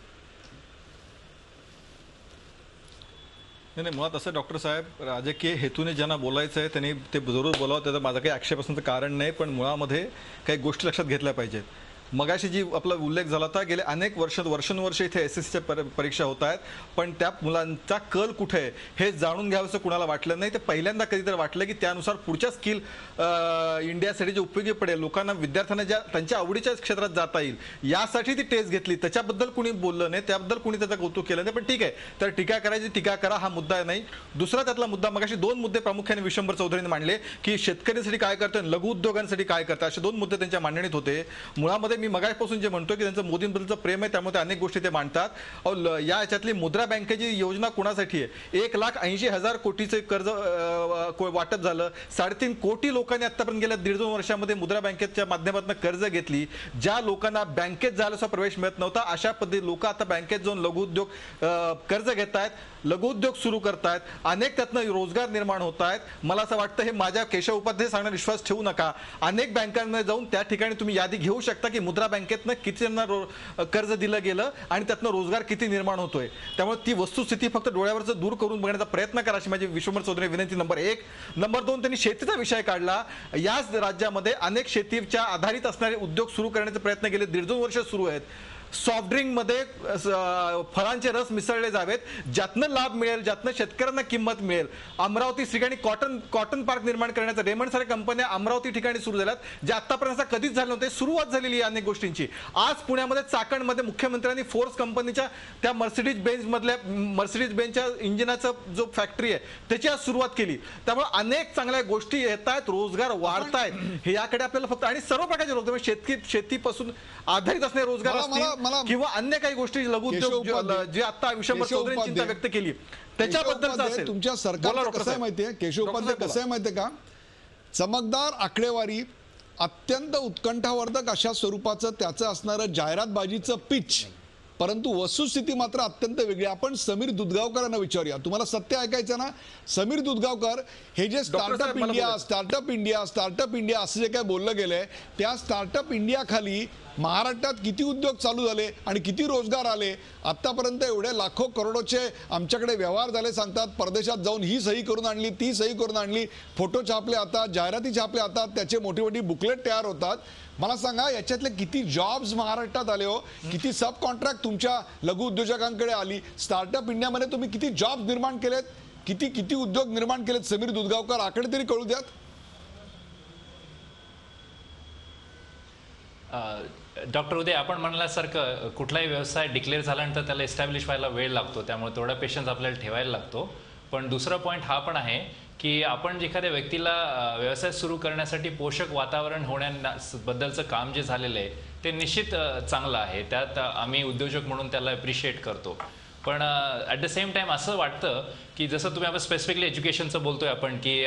नाही नाही, मुळात असं डॉक्टर साहेब, राजकीय हेतूने ज्यांना बोलायचं आहे त्यांनी ते जरूर बोलावं, त्याचा माझा काही आक्षेप असण्याचं कारण नाही, पण मुळामध्ये काही गोष्टी लक्षात घेतल्या पाहिजेत। मगाशी जी आपला उल्लेख झाला होता, गेले अनेक वर्ष वर्षानुवर्ष इथे एस एस सीच्या परीक्षा होत आहेत, पण त्या मुलांचा कल कुठे आहे हे जाणून घ्यावंसं कुणाला वाटलं नाही। ते पहिल्यांदा कधीतरी वाटलं की त्यानुसार पुढच्या स्किल इंडियासाठी जे उपयोगी पडेल लोकांना, विद्यार्थ्यांना, ज्या त्यांच्या आवडीच्या क्षेत्रात जाता येईल यासाठी ती टेस्ट घेतली, त्याच्याबद्दल कुणी बोललं नाही, त्याबद्दल कुणी त्याचं कौतुक केलं नाही। पण ठीक आहे, तर टीका करायची टीका करा, हा मुद्दा नाही। दुसरा त्यातला मुद्दा, मगाशी दोन मुद्दे प्रामुख्याने विश्वंभर चौधरीने मांडले की शेतकऱ्यांसाठी काय करतात, लघु उद्योगांसाठी काय करतात, असे दोन मुद्दे त्यांच्या मांडणीत होते। मुळामध्ये मी मगापासून जे म्हणतोय की त्यांचं मोदींबद्दलचं प्रेम आहे, त्यामुळे अनेक गोष्टी ते मांडतात। और या याच्यातली मुद्रा बँकेची योजना कोणासाठी आहे? एक लाख ऐंशी हजार कोटीचे कर्ज वाटप झालं, साडेतीन कोटी लोकांनी आतापर्यंत गेल्या दीड दोन वर्षामध्ये मुद्रा बँकेच्या माध्यमातून कर्ज घेतली। ज्या लोकांना बँकेत जायला प्रवेश मिळत नव्हता अशा पद्धती लोक आता बँकेत जाऊन लघुउद्योग कर्ज घेत आहेत, लघुउद्योग सुरू करतायत, अनेक त्यातनं रोजगार निर्माण होत आहेत। मला असं वाटतं, हे माझ्या केशव उपाध्याय सांगण्यावर विश्वास ठेवू नका, अनेक बँकांमध्ये जाऊन त्या ठिकाणी तुम्ही यादी घेऊ शकता की मुद्रा बँकेतनं कितींना कर्ज दिलं गेलं आणि त्यातनं रोजगार किती निर्माण होतोय। त्यामुळे ती वस्तुस्थिती फक्त डोळ्यावरचं दूर करून बघण्याचा प्रयत्न करा, अशी माझी विश्वंभर चौधरी विनंती नंबर एक। नंबर दोन, त्यांनी शेतीचा विषय काढला। याच राज्यामध्ये अनेक शेतीच्या आधारित असणारे उद्योग सुरू करण्याचा प्रयत्न गेले दीड दोन वर्ष सुरू आहेत। सॉफ्ट ड्रिंक मध्ये फळांचे रस मिसळले जावेत, ज्यातनं लाभ मिळेल, ज्यातनं शेतकऱ्यांना किंमत मिळेल। अमरावती ठिकाणी कॉटन कॉटन पार्क निर्माण करण्याचा रेमंड सारे कंपन्या अमरावती ठिकाणी सुरू झाल्यात, जे आतापर्यंत कधीच झाले नव्हते। सुरुवात झालेली आहे अनेक गोष्टींची। आज पुण्यामध्ये चाकणमध्ये मुख्यमंत्र्यांनी फोर्स कंपनीच्या त्या मर्सिडीज बेंज मधल्या मर्सिडीज बेंजच्या इंजिनाचं जो फॅक्टरी आहे त्याची आज सुरुवात केली। त्यामुळे अनेक चांगल्या गोष्टी येत आहेत, रोजगार वाढतायत, हे याकडे आपल्याला फक्त, आणि सर्व प्रकारचे रोजगार, शेतकी शेतीपासून आधारित असणारे रोजगार असतील किंवा अन्य काही गोष्टी, लघु उद्योग जे आता विश्वंभर चौधरींनी चिंता व्यक्त केली त्याच्याबद्दलच असेल। तुमच्या सरकारला कसं आहे माहिती आहे केशव उपाध्याय, कसं आहे माहिती आहे का? चमकदार आकडेवारी, अत्यंत उत्कंठावर्धक अशा स्वरूपाचं त्याचं असणारं जाहिरातबाजीचं पिच, परंतु वस्तुस्थिती मात्र अत्यंत वेगळी। आपण समीर दुदगावकरांना विचारूया, तुम्हाला सत्य ऐकायचं ना? समीर दुदगावकर, हे जे startup India startup India startup India असं जे काय बोललं गेलंय, त्या स्टार्टअप इंडिया खाली महाराष्ट्रात किती उद्योग चालू झाले आणि किती रोजगार आले आतापर्यंत एवढे लाखो करोडोचे आमच्याकडे व्यवहार झाले सांगतात। परदेशात जाऊन ही सही करून आणली, ती सही करून आणली, फोटो छापले, आता जाहिराती छापले, आता त्याचे मोठी मोठी बुकलेट तयार होतात। मला सांगा याच्यातले किती जॉब्स महाराष्ट्रात आले हो, किती सब कॉन्ट्रॅक्ट तुमच्या लघु उद्योजकांकडे आली, स्टार्टअप इंडिया मध्ये तुम्ही किती जॉब्स निर्माण केलेत, किती किती उद्योग निर्माण केलेत। समीर दुदगावकर आकडे तरी कळू द्यात। डॉक्टर उदय, आपण म्हणाल्यासारखं कुठलाही व्यवसाय डिक्लेअर झाल्यानंतर त्याला एस्टॅब्लिश व्हायला वेळ लागतो, त्यामुळे थोडा पेशन्स आपल्याला ठेवायला लागतो। पण दुसरा पॉइंट हा पण आहे की आपण एखाद्या व्यक्तीला व्यवसाय सुरू करण्यासाठी पोषक वातावरण होण्याबद्दलचं काम जे झालेलं आहे ते निश्चित चांगलं आहे, त्यात आम्ही उद्योजक म्हणून त्याला अप्रिशिएट करतो। पण ॲट द सेम टाइम असं वाटतं की जसं तुम्ही आपण स्पेसिफिकली एज्युकेशनचं बोलतोय आपण की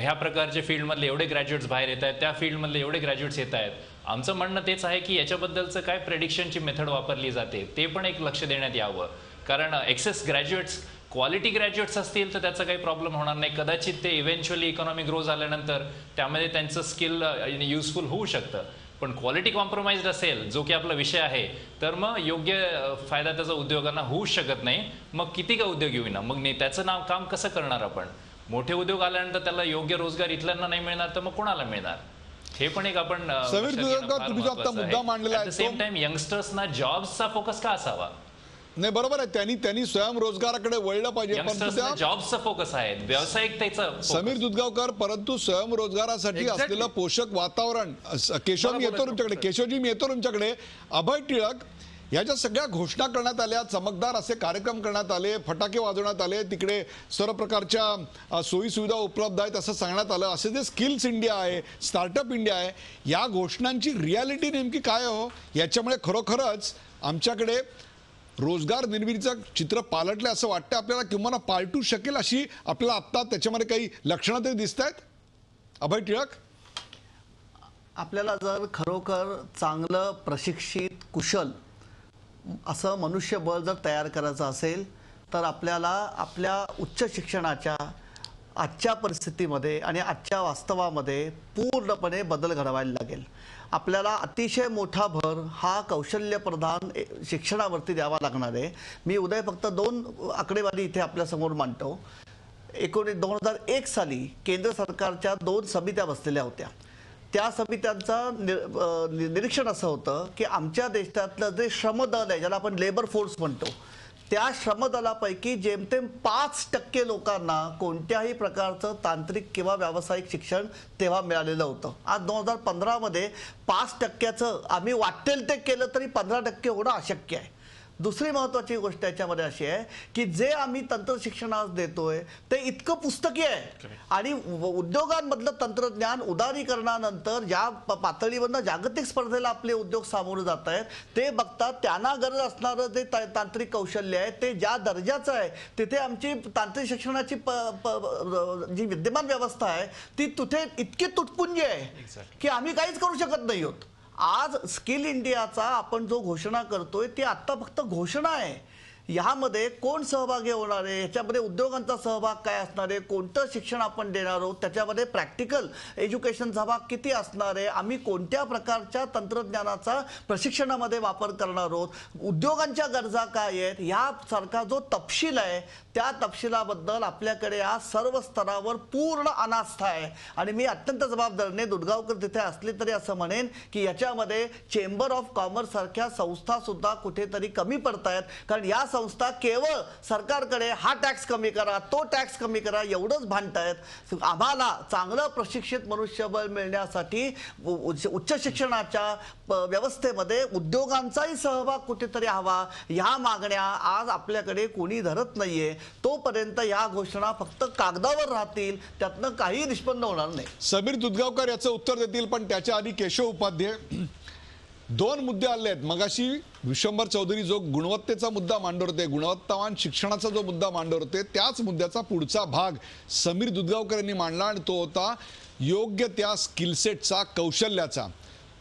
ह्या प्रकारचे फील्डमधले एवढे ग्रॅज्युएट्स बाहेर येत आहेत, त्या फील्डमधले एवढे ग्रॅज्युएट्स येत आहेत। आमचं म्हणणं तेच आहे की याच्याबद्दलचं काय प्रेडिक्शनची मेथड वापरली जाते ते पण एक लक्ष देण्यात यावं, कारण एक्सेस ग्रॅज्युएट्स क्वालिटी ग्रॅज्युएट्स असतील तर त्याचा काही प्रॉब्लेम होणार नाही, कदाचित ते इव्हेंच्युअली इकॉनॉमी ग्रो झाल्यानंतर त्यामध्ये त्यांचं स्किल युजफुल होऊ शकतं। पण क्वालिटी कॉम्प्रोमाइज्ड असेल जो की आपला विषय आहे तर मग योग्य फायदा त्याचा उद्योगांना होऊ शकत नाही, मग किती का उद्योग येईना, मग नाही त्याचं नाव काम कसं करणार आपण। मोठे उद्योग आल्यानंतर त्याला योग्य रोजगार इथल्यांना नाही मिळणार तर मग कोणाला मिळणार, हे पण एक आपण समीर दुदगावकर तुम्ही जो आता मुद्दा मांडलेला आहे, ॲट द सेम टाइम यंगस्टर्सना जॉब्सचा फोकस का असावा नाही, बरोबर आहे, त्यांनी त्यांनी स्वयं रोजगाराकडे वळलं पाहिजे, पण जॉब्सचा फोकस आहे व्यावसायिकतेचा समीर दुदगावकर, परंतु स्वयं रोजगारासाठी असलेलं पोषक वातावरण। केशव मी येतो तुमच्याकडे, केशवजी मी येतो तुमच्याकडे। अभय टिळक याच्या सगळ्या घोषणा करण्यात आल्या, चमकदार असे कार्यक्रम करण्यात आले, फटाके वाजवण्यात आले, तिकडे सर्व प्रकारच्या सोयी सुविधा उपलब्ध आहेत असं सांगण्यात आलं। असे जे स्किल्स इंडिया आहे, स्टार्टअप इंडिया आहे, या घोषणांची रियालिटी नेमकी काय हो, याच्यामुळे खरोखरच आमच्याकडे रोजगार निर्मितीचं चित्र पालटलं असं वाटतं आपल्याला, किंवा पालटू शकेल अशी आपल्याला आता त्याच्यामध्ये काही लक्षणं तरी दिसतात। अभय टिळक, आपल्याला जर खरोखर चांगलं प्रशिक्षित कुशल असं मनुष्यबळ जर तयार करायचं असेल तर आपल्याला आपल्या उच्च शिक्षणाच्या आजच्या परिस्थितीमध्ये आणि आजच्या वास्तवामध्ये पूर्णपणे बदल घडवायला लागेल। आपल्याला अतिशय मोठा भर हा कौशल्यप्रधान शिक्षणावरती द्यावा लागणार आहे। मी उदय फक्त दोन आकडेवारी इथे आपल्यासमोर मांडतो। एकोणीस दोन हजार एक साली केंद्र सरकारच्या दोन समित्या बसलेल्या होत्या, त्या समित्यांचं निरीक्षण असं होतं की आमच्या देशातलं जे श्रमदल आहे, ज्याला आपण लेबर फोर्स म्हणतो, त्या श्रमदलापैकी जेमतेम पाच टक्के लोकांना कोणत्याही प्रकारचं तांत्रिक किंवा व्यावसायिक शिक्षण तेव्हा मिळालेलं होतं। आज दोन हजार पंधरामध्ये पाच टक्क्याचं आम्ही वाटेल ते केलं तरी पंधरा टक्के होणं अशक्य आहे। दुसरी महत्त्वाची गोष्ट याच्यामध्ये अशी आहे की जे आम्ही तंत्र शिक्षण आज देतोय ते इतकं पुस्तकी आहे आणि उद्योगांमधलं तंत्रज्ञान उदारीकरणानंतर ज्या पातळीवरनं जागतिक स्पर्धेला आपले उद्योग सामोरे जात आहेत ते बघता त्यांना गरज असणारं जे तांत्रिक कौशल्य आहे ते ज्या दर्जाचं आहे तिथे आमची तांत्रिक शिक्षणाची जी विद्यमान व्यवस्था आहे ती तिथे इतकी तुटपुंजी आहे की आम्ही काहीच करू शकत नाही आहोत। आज स्किल इंडियाचा आपण जो घोषणा करतोय ती आत्ता फक्त घोषणा आहे, यामध्ये कोण सहभागी होणार आहे, याच्यामध्ये उद्योगांचा सहभाग काय असणार आहे, कोणतं शिक्षण आपण देणार आहोत, त्याच्यामध्ये प्रॅक्टिकल एज्युकेशनचा भाग किती असणार आहे, आम्ही कोणत्या प्रकारच्या तंत्रज्ञानाचा प्रशिक्षणामध्ये वापर करणार आहोत, उद्योगांच्या गरजा काय आहेत, यासारखा जो तपशील आहे त्या तपशिलाबद्दल आपल्याकडे आज सर्व स्तरावर पूर्ण अनास्था आहे। आणि मी अत्यंत जबाबदारीने दुदगावकर तिथे असले तरी असं म्हणेन की याच्यामध्ये चेंबर ऑफ कॉमर्स सारख्या संस्थासुद्धा कुठेतरी कमी पडतायत, कारण या संस्था केवळ सरकारकडे हा टॅक्स कमी करा, तो टॅक्स कमी करा एवढंच भांडतायत। आम्हाला चांगलं प्रशिक्षित मनुष्यबळ मिळण्यासाठी उच्च शिक्षणाच्या व्यवस्थेमध्ये उद्योगांचाही सहभाग कुठेतरी हवा, ह्या मागण्या आज आपल्याकडे कोणी धरत नाही आहे। तोपर्यंत या घोषणा फक्त कागदावर राहतील, त्यातनं काही निष्पन्न होणार नाही। समीर दुदगावकर याचं उत्तर देतील, पण त्याच्या आधी केशव उपाध्याय दोन मुद्दे आले आहेत। मगाशी विश्वंभर चौधरी जो गुणवत्तेचा मुद्दा मांडत होते, गुणवत्तावान शिक्षणाचा जो मुद्दा मांडत होते, त्याच मुद्द्याचा पुढचा भाग समीर दुदगावकर यांनी मांडला आणि तो होता योग्य त्या स्किल सेटचा, कौशल्याचा।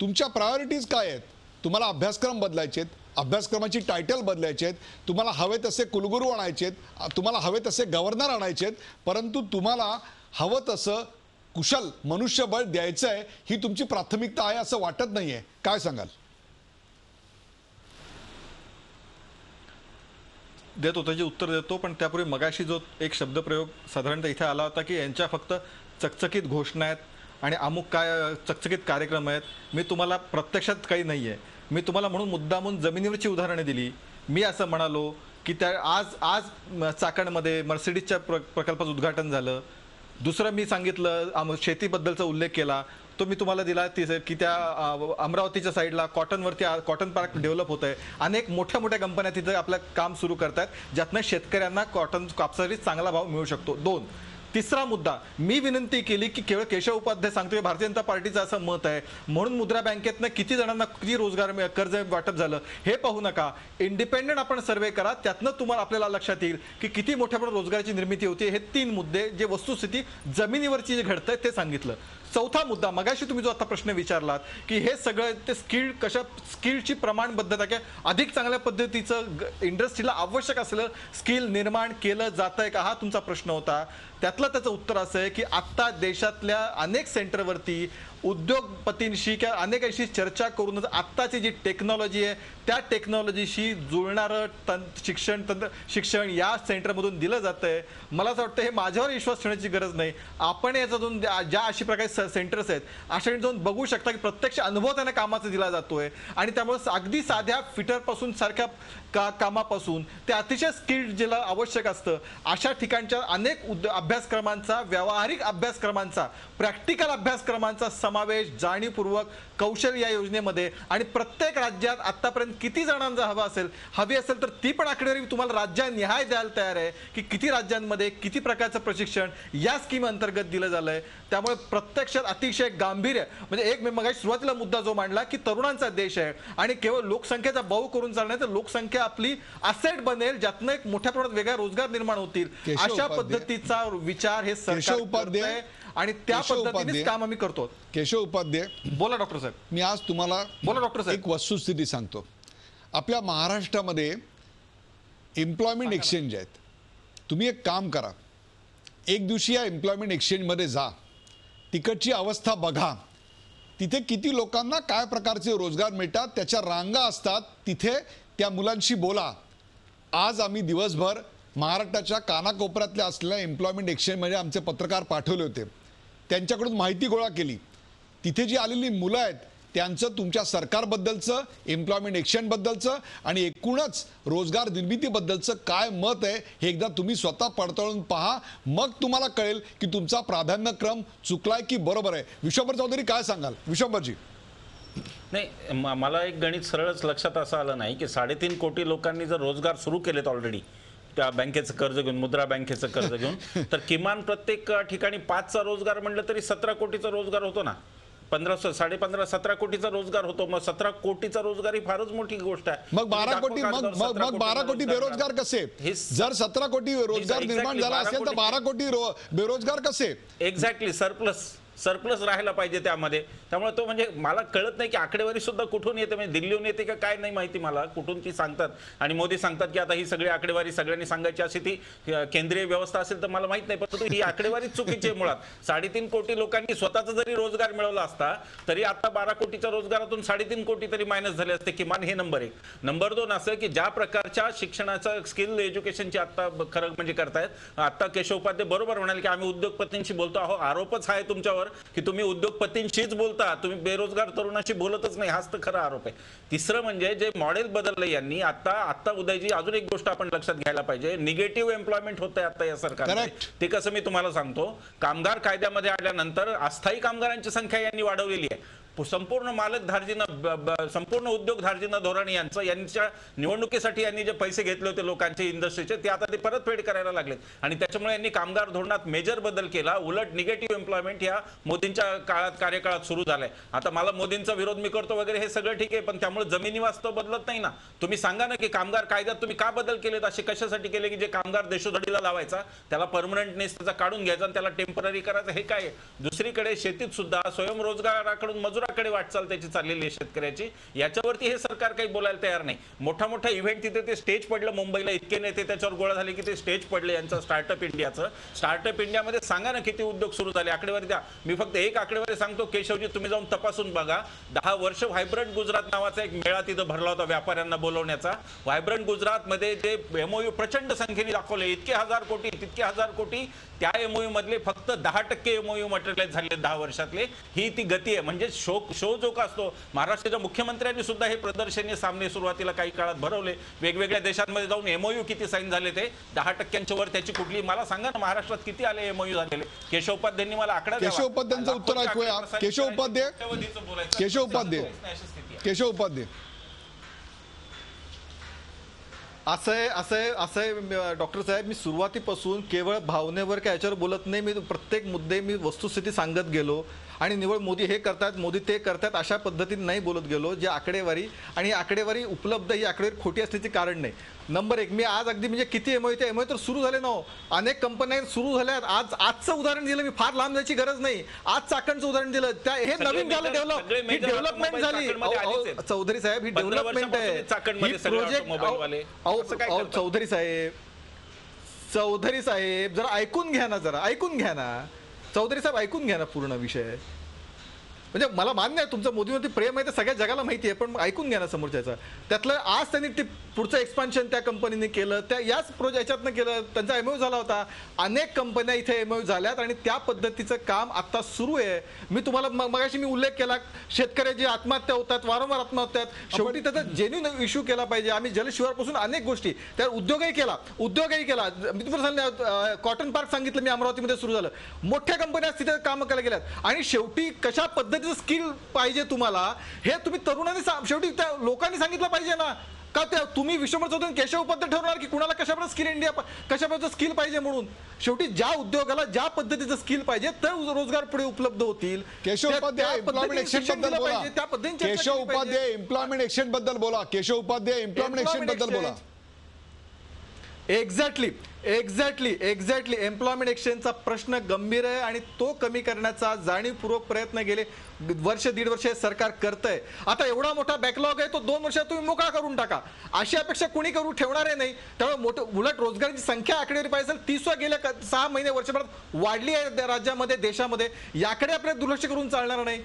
तुमच्या प्रायोरिटीज काय आहेत? तुम्हाला अभ्यासक्रम बदलायचे आहेत, अभ्यासक्रमाची टायटल बदलायची आहेत, तुम्हाला हवे तसे कुलगुरू आणायचे आहेत, तुम्हाला हवे तसे गव्हर्नर आणायचे आहेत, परंतु तुम्हाला हवं तसं कुशल मनुष्यबळ द्यायचं आहे, ही तुमची प्राथमिकता आहे असं वाटत नाही आहे, काय सांगाल? देत होता जे उत्तर देतो, पण त्यापूर्वी मगाशी जो एक शब्द प्रयोग साधारणतः इथे आला होता की यांच्या फक्त चकचकीत घोषणा आहेत आणि अमुक काय चकचकीत कार्यक्रम आहेत, मी तुम्हाला प्रत्यक्षात काही नाहीये, मी तुम्हाला म्हणून मुद्दामून जमिनीवरची उदाहरणे दिली, मी असं म्हणालो की त्या आज आज चाकणमध्ये मर्सिडीजच्या प्रकल्पाचं उद्घाटन झालं, दुसरा मी सांगितलं शेतीबद्दलचा उल्लेख केला तो मी तुम्हाला दिला की त्या अमरावतीच्या साइडला कॉटन वरती कॉटन पार्क डेव्हलप होत आहे, अनेक मोठ्या मोठ्या कंपन्या तिथे आपलं काम सुरू करतात ज्यातून शेतकऱ्यांना कॉटन कापसाला चांगला भाव मिळू शकतो। दोन तिसरा मुद्दा मी विनंती केली की केवळ केशव उपाध्याय सांगतोय भारतीय जनता पार्टीचं असं मत आहे म्हणून मुद्रा बँकेतनं किती जणांना किती रोजगार कर्ज वाटप झालं हे पाहू नका, इंडिपेंडेंट आपण सर्वे करा, त्यातनं तुम्हाला आपल्याला लक्षात येईल की किती मोठ्या प्रमाणात रोजगाराची निर्मिती होती। हे तीन मुद्दे जे वस्तुस्थिती जमिनीवरची जे घडतंय ते सांगितलं। चौथा मुद्दा मगाशी तुम्ही जो आता प्रश्न विचारलात की हे सगळं ते स्किल कशा स्किलची प्रमाणबद्धता काय अधिक चांगल्या पद्धतीचं इंडस्ट्रीला आवश्यक असलेलं स्किल निर्माण केलं जातंय का हा तुमचा प्रश्न होता, त्यातला त्याचं उत्तर असं आहे की आता देशातल्या अनेक सेंटरवरती उद्योगपतींशी किंवा अनेकांशी चर्चा करूनच आत्ताची जी टेक्नॉलॉजी आहे त्या टेक्नॉलॉजीशी जुळणारं शिक्षण तंत्र शिक्षण या सेंटरमधून दिलं जातंय। मला असं वाटतं हे माझ्यावर विश्वास ठेवण्याची गरज नाही, आपण याच्यातून ज्या अशी प्रकारे सेंटर्स आहेत अशा जाऊन बघू शकता की प्रत्यक्ष अनुभव त्यांना कामाचा दिला जातोय आणि त्यामुळे अगदी साध्या फिटरपासून सारख्या का कामापासून ते अतिशय स्किल्ड ज्याला आवश्यक असतं अशा ठिकाणच्या अनेक अभ्यासक्रमांचा व्यावहारिक अभ्यासक्रमांचा प्रॅक्टिकल अभ्यासक्रमांचा समावेश जाणीवपूर्वक कौशल्य या योजनेमध्ये आणि प्रत्येक राज्यात आतापर्यंत किती जणांना हवा असेल हवी असेल तर ती पण आकडेवारी तुम्हाला राज्यनिहाय द्यायला तयार आहे की किती राज्यांमध्ये किती प्रकारचं प्रशिक्षण या स्कीम अंतर्गत दिलं झालंय। त्यामुळे प्रत्यक्षात अतिशय गांभीर्य म्हणजे एक मी मगाशी सुरुवातीला मुद्दा जो मांडला की तरुणांचा देश आहे आणि केवळ लोकसंख्येचा बाऊ करून चालणार तर लोकसंख्या आपली असेट बनेल ज्यातून एक मोठ्या प्रमाणात वेगळा रोजगार निर्माण होतील अशा पद्धतीचा विचार हे सरकार करत आहे आणि त्या पद्धतीनेच काम आम्ही करतो। केशव उपाध्याय बोला डॉक्टर साहेब, मी आज तुम्हाला बोला डॉक्टर साहेब एक वस्तुस्थिती सांगतो। आपल्या महाराष्ट्रामध्ये एम्प्लॉयमेंट एक्सचेंज आहेत, तुम्ही एक काम करा, एक दिवशी या एम्प्लॉयमेंट एक्सचेंजमध्ये जा, तिकडची अवस्था बघा, तिथे किती लोकांना काय प्रकारचे रोजगार मिळतात, त्याच्या रांगा असतात, तिथे त्या मुलांशी बोला। आज आम्ही दिवसभर महाराष्ट्राच्या कानाकोपऱ्यातल्या असलेल्या एम्प्लॉयमेंट एक्सचेंजमध्ये आमचे पत्रकार पाठवले होते, त्यांच्याकडून माहिती गोळा केली, तिथे जी आलेली मुलं आहेत त्यांचं तुमच्या सरकारबद्दलचं एम्प्लॉयमेंट एक्सचेंजबद्दलचं आणि एकूणच रोजगार निर्मितीबद्दलचं काय मत आहे हे एकदा तुम्ही स्वतः पडताळून पहा, मग तुम्हाला कळेल की तुमचा प्राधान्यक्रम चुकलाय की बरोबर आहे। विश्वंभर चौधरी काय सांगाल? विश्वंभरजी नाही, मला एक गणित सरळच लक्षात असं आलं नाही की साडेतीन कोटी लोकांनी जर रोजगार सुरू केलेत ऑलरेडी त्या बँकेचं कर्ज घेऊन मुद्रा बँकेचं कर्ज घेऊन तर किमान प्रत्येक ठिकाणी पाचचा रोजगार म्हटलं तरी सतरा कोटीचा रोजगार होतो ना, पंधरा साडे पंधरा सतरा कोटीचा रोजगार होतो, मग सतरा कोटीचा रोजगार ही फारच मोठी गोष्ट आहे। मग बारा कोटी मग बारा कोटी बेरोजगार कसे? जर सतरा कोटी रोजगार निर्माण झाला असेल तर बारा कोटी बेरोजगार कसे? एक्झॅक्टली सरप्लस सरप्लस राहायला पाहिजे त्यामध्ये, त्यामुळे तो म्हणजे मला कळत नाही की आकडेवारी सुद्धा कुठून येते, म्हणजे दिल्लीहून येते का काय नाही माहिती मला, कुठून ती सांगतात आणि मोदी सांगतात की आता ही सगळी आकडेवारी सगळ्यांनी सांगायची अशी ती केंद्रीय व्यवस्था असेल तर मला माहित नाही, परंतु ही आकडेवारी चुकीची आहे। मुळात साडेतीन कोटी लोकांनी स्वतःचा जरी रोजगार मिळवला असता तरी आता बारा कोटीच्या रोजगारातून साडेतीन कोटी तरी मायनस झाले असते किमान, हे नंबर एक। नंबर दोन असं की ज्या प्रकारच्या शिक्षणाचं स्किल एज्युकेशनची आत्ता खरं म्हणजे करतायत, आत्ता केशव उपाध्याय बरोबर म्हणाले की आम्ही उद्योगपतींशी बोलतो आहोत, आरोपच आहे तुमच्यावर की तुम्ही उद्योगपतींशीच बोलता, तुम्ही बेरोजगार तरुणाशी बोलतच नाही, हाच तर खरा आरोप आहे। तिसरं म्हणजे जे मॉडेल बदलले यांनी आता आता उदयजी अजून एक गोष्ट आपण लक्षात घ्यायला पाहिजे, निगेटिव्ह एम्प्लॉयमेंट होत आहे आता या सरकारने, ते कसं मी तुम्हाला सांगतो, कामगार कायद्यामध्ये आल्यानंतर अस्थायी कामगारांची संख्या यांनी वाढवलेली आहे, संपूर्ण मालक धारजीनं संपूर्ण उद्योग धारजीनं धोरण यांचं यांच्या निवडणुकीसाठी यांनी जे पैसे घेतले होते लोकांचे इंडस्ट्रीचे ते आता ते परतफेड करायला लागलेत आणि त्याच्यामुळे यांनी कामगार धोरणात मेजर बदल केला, उलट निगेटिव्ह एम्प्लॉयमेंट या मोदींच्या काळात कार्यकाळात सुरू झालाय। आता मला मोदींचा विरोध मी करतो वगैरे हे सगळं ठीक आहे, पण त्यामुळे जमिनी वास्तव बदलत नाही ना, तुम्ही सांगा ना की कामगार कायद्यात तुम्ही का बदल केलेत, असे कशासाठी केले की जे कामगार देशोधडीला लावायचा त्याला परमनंटनेस त्याचा काढून घ्यायचा आणि त्याला टेम्पररी करायचं, हे काय आहे? दुसरीकडे शेतीत सुद्धा स्वयंरोजगाराकडून मजूर कोणाकडे वाटचाल त्याची चाललेली आहे शेतकऱ्याची, याच्यावरती हे सरकार काही बोलायला तयार नाही। मोठा मोठा इव्हेंट तिथे ते स्टेज पडलं मुंबईला, इतके नेते त्याच्यावर गोळा झाले की ते स्टेज पडले यांचा स्टार्टअप इंडियाचं। स्टार्टअप इंडियामध्ये सांगा ना किती उद्योग सुरू झाले, आकडेवारी द्या। मी फक्त एक आकडेवारी सांगतो केशवजी, तुम्ही जाऊन तपासून बघा। दहा वर्ष व्हायब्रंट गुजरात नावाचा एक मेळा तिथे भरला होता व्यापाऱ्यांना बोलवण्याचा। व्हायब्रंट गुजरात मध्ये जे एमओयू प्रचंड संख्येने दाखवले, इतके हजार कोटी तितके हजार कोटी, त्या एमओयू मधले फक्त दहा टक्के एमओयू मटेरियलाइज झाले दहा वर्षातले। ही ती गती आहे। म्हणजे शो शो जो का असतो, महाराष्ट्राच्या मुख्यमंत्र्यांनी सुद्धा हे प्रदर्शनी सामने सुरुवातीला काही काळात भरवले, वेगवेगळ्या देशांमध्ये जाऊन एमओयू किती साइन झाले ते दहा टक्क्यांच्या वर त्याची कुठली, मला सांगा ना महाराष्ट्रात किती आले एमओयू झालेले। केशव उपाध्यायांनी मला आकडा द्यावा। केशव उपाध्यायांचं उत्तर ऐकूया। केशव उपाध्याय केशव उपाध्याय केशव उपाध्याय डॉक्टर साहेब, मी सुरुवातीपासून केवळ भावनेवर काय याच्यावर बोलत नाही। मी प्रत्येक मुद्दे मी वस्तुस्थिती सांगत गेलो आणि निवळ मोदी हे करतात मोदी ते करतात अशा पद्धतीने नाही बोलत गेलो। जे आकडेवारी आणि आकडेवारी उपलब्ध ही आकडेवारी खोटी असल्याचे कारण नाही। नंबर एक, मी आज अगदी म्हणजे किती एमओयू ते एमओयू तर सुरू झाले ना, अनेक कंपन्या सुरू झाल्यात। आज आजचं उदाहरण दिलं मी, फार लांब जायची गरज नाही। आज चाकणचं उदाहरण दिलं, त्या हे नवीन झालं डेव्हलप ही डेव्हलपमेंट झाली चौधरी साहेब, ही डेव्हलपमेंट आहे चाकणमध्ये सगळे मोबाईलवाले। चौधरी साहेब चौधरी साहेब जरा ऐकून घ्या ना, जरा ऐकून घ्या ना चौधरी साहेब, ऐकून घ्या ना पूर्ण विषय। म्हणजे मला मान्य आहे तुमचं मोदीवरती प्रेम आहे, ते सगळ्या जगाला माहिती आहे, पण ऐकून घ्या ना समोरच्याचा। त्यातलं आज त्यांनी ते पुढचं एक्सपान्शन त्या कंपनीने केलं, त्या याच प्रोजेक्टच्यातनं केलं, त्यांचा एमओयू झाला होता। अनेक कंपन्या इथे एमओयू झाल्यात आणि त्या पद्धतीचं काम आता सुरू आहे। मी तुम्हाला मगाशी मी उल्लेख केला, शेतकऱ्याची आत्महत्या होतात, वारंवार आत्महत्या होतात। शेवटी त्याचा जेन्युइन इश्यू केला पाहिजे। आम्ही जलशिवारपासून अनेक गोष्टी त्या उद्योगही केला उद्योगही केला मी तुम्हाला सांगितलं, कॉटन पार्क सांगितलं मी अमरावतीमध्ये सुरू झालं, मोठ्या कंपन्या तिथे कामं केल्या गेल्यात। आणि शेवटी कशा पद्धती स्किल पाहिजे तुम्हाला, हे तुम्ही तरुणांनी शेवटी त्या लोकांनी सांगितलं पाहिजे ना। का त्या तुम्ही विश्वंभर चौधरी केशव उपाध्याय ठरवणार की कुणाला कशाप्रकारे स्किल इंडिया कशाप्रकारे स्किल पाहिजे म्हणून? शेवटी ज्या उद्योगाला ज्या पद्धतीचं स्किल पाहिजे तर रोजगार पुढे उपलब्ध होतील। केशव उपाध्याय एम्प्लॉयमेंट एक्शन बद्दल बोला, त्या पद्धतीने केशव उपाध्याय एम्प्लॉयमेंट एक्शन बद्दल बोला केशव उपाध्याय एम्प्लॉयमेंट एक्शन बद्दल बोला एक्झॅक्टली एक्झॅक्टली एक्झॅक्टली एम्प्लॉयमेंट एक्सचेंजचा प्रश्न गंभीर आहे आणि तो कमी करण्याचा जाणीवपूर्वक प्रयत्न गेले वर्ष दीड वर्ष सरकार करतंय। आता एवढा मोठा बॅकलॉग आहे तो दोन वर्षात तुम्ही मोकळा करून टाका अशी अपेक्षा कोणी करू ठेवणार नाही। त्यामुळे मोठं उलट रोजगाराची संख्या आकडेवारी पाहिजे तीस गेल्या सहा महिने वर्षभरात वाढली आहे राज्यामध्ये देशामध्ये, याकडे आपल्याला दुर्लक्ष करून चालणार नाही।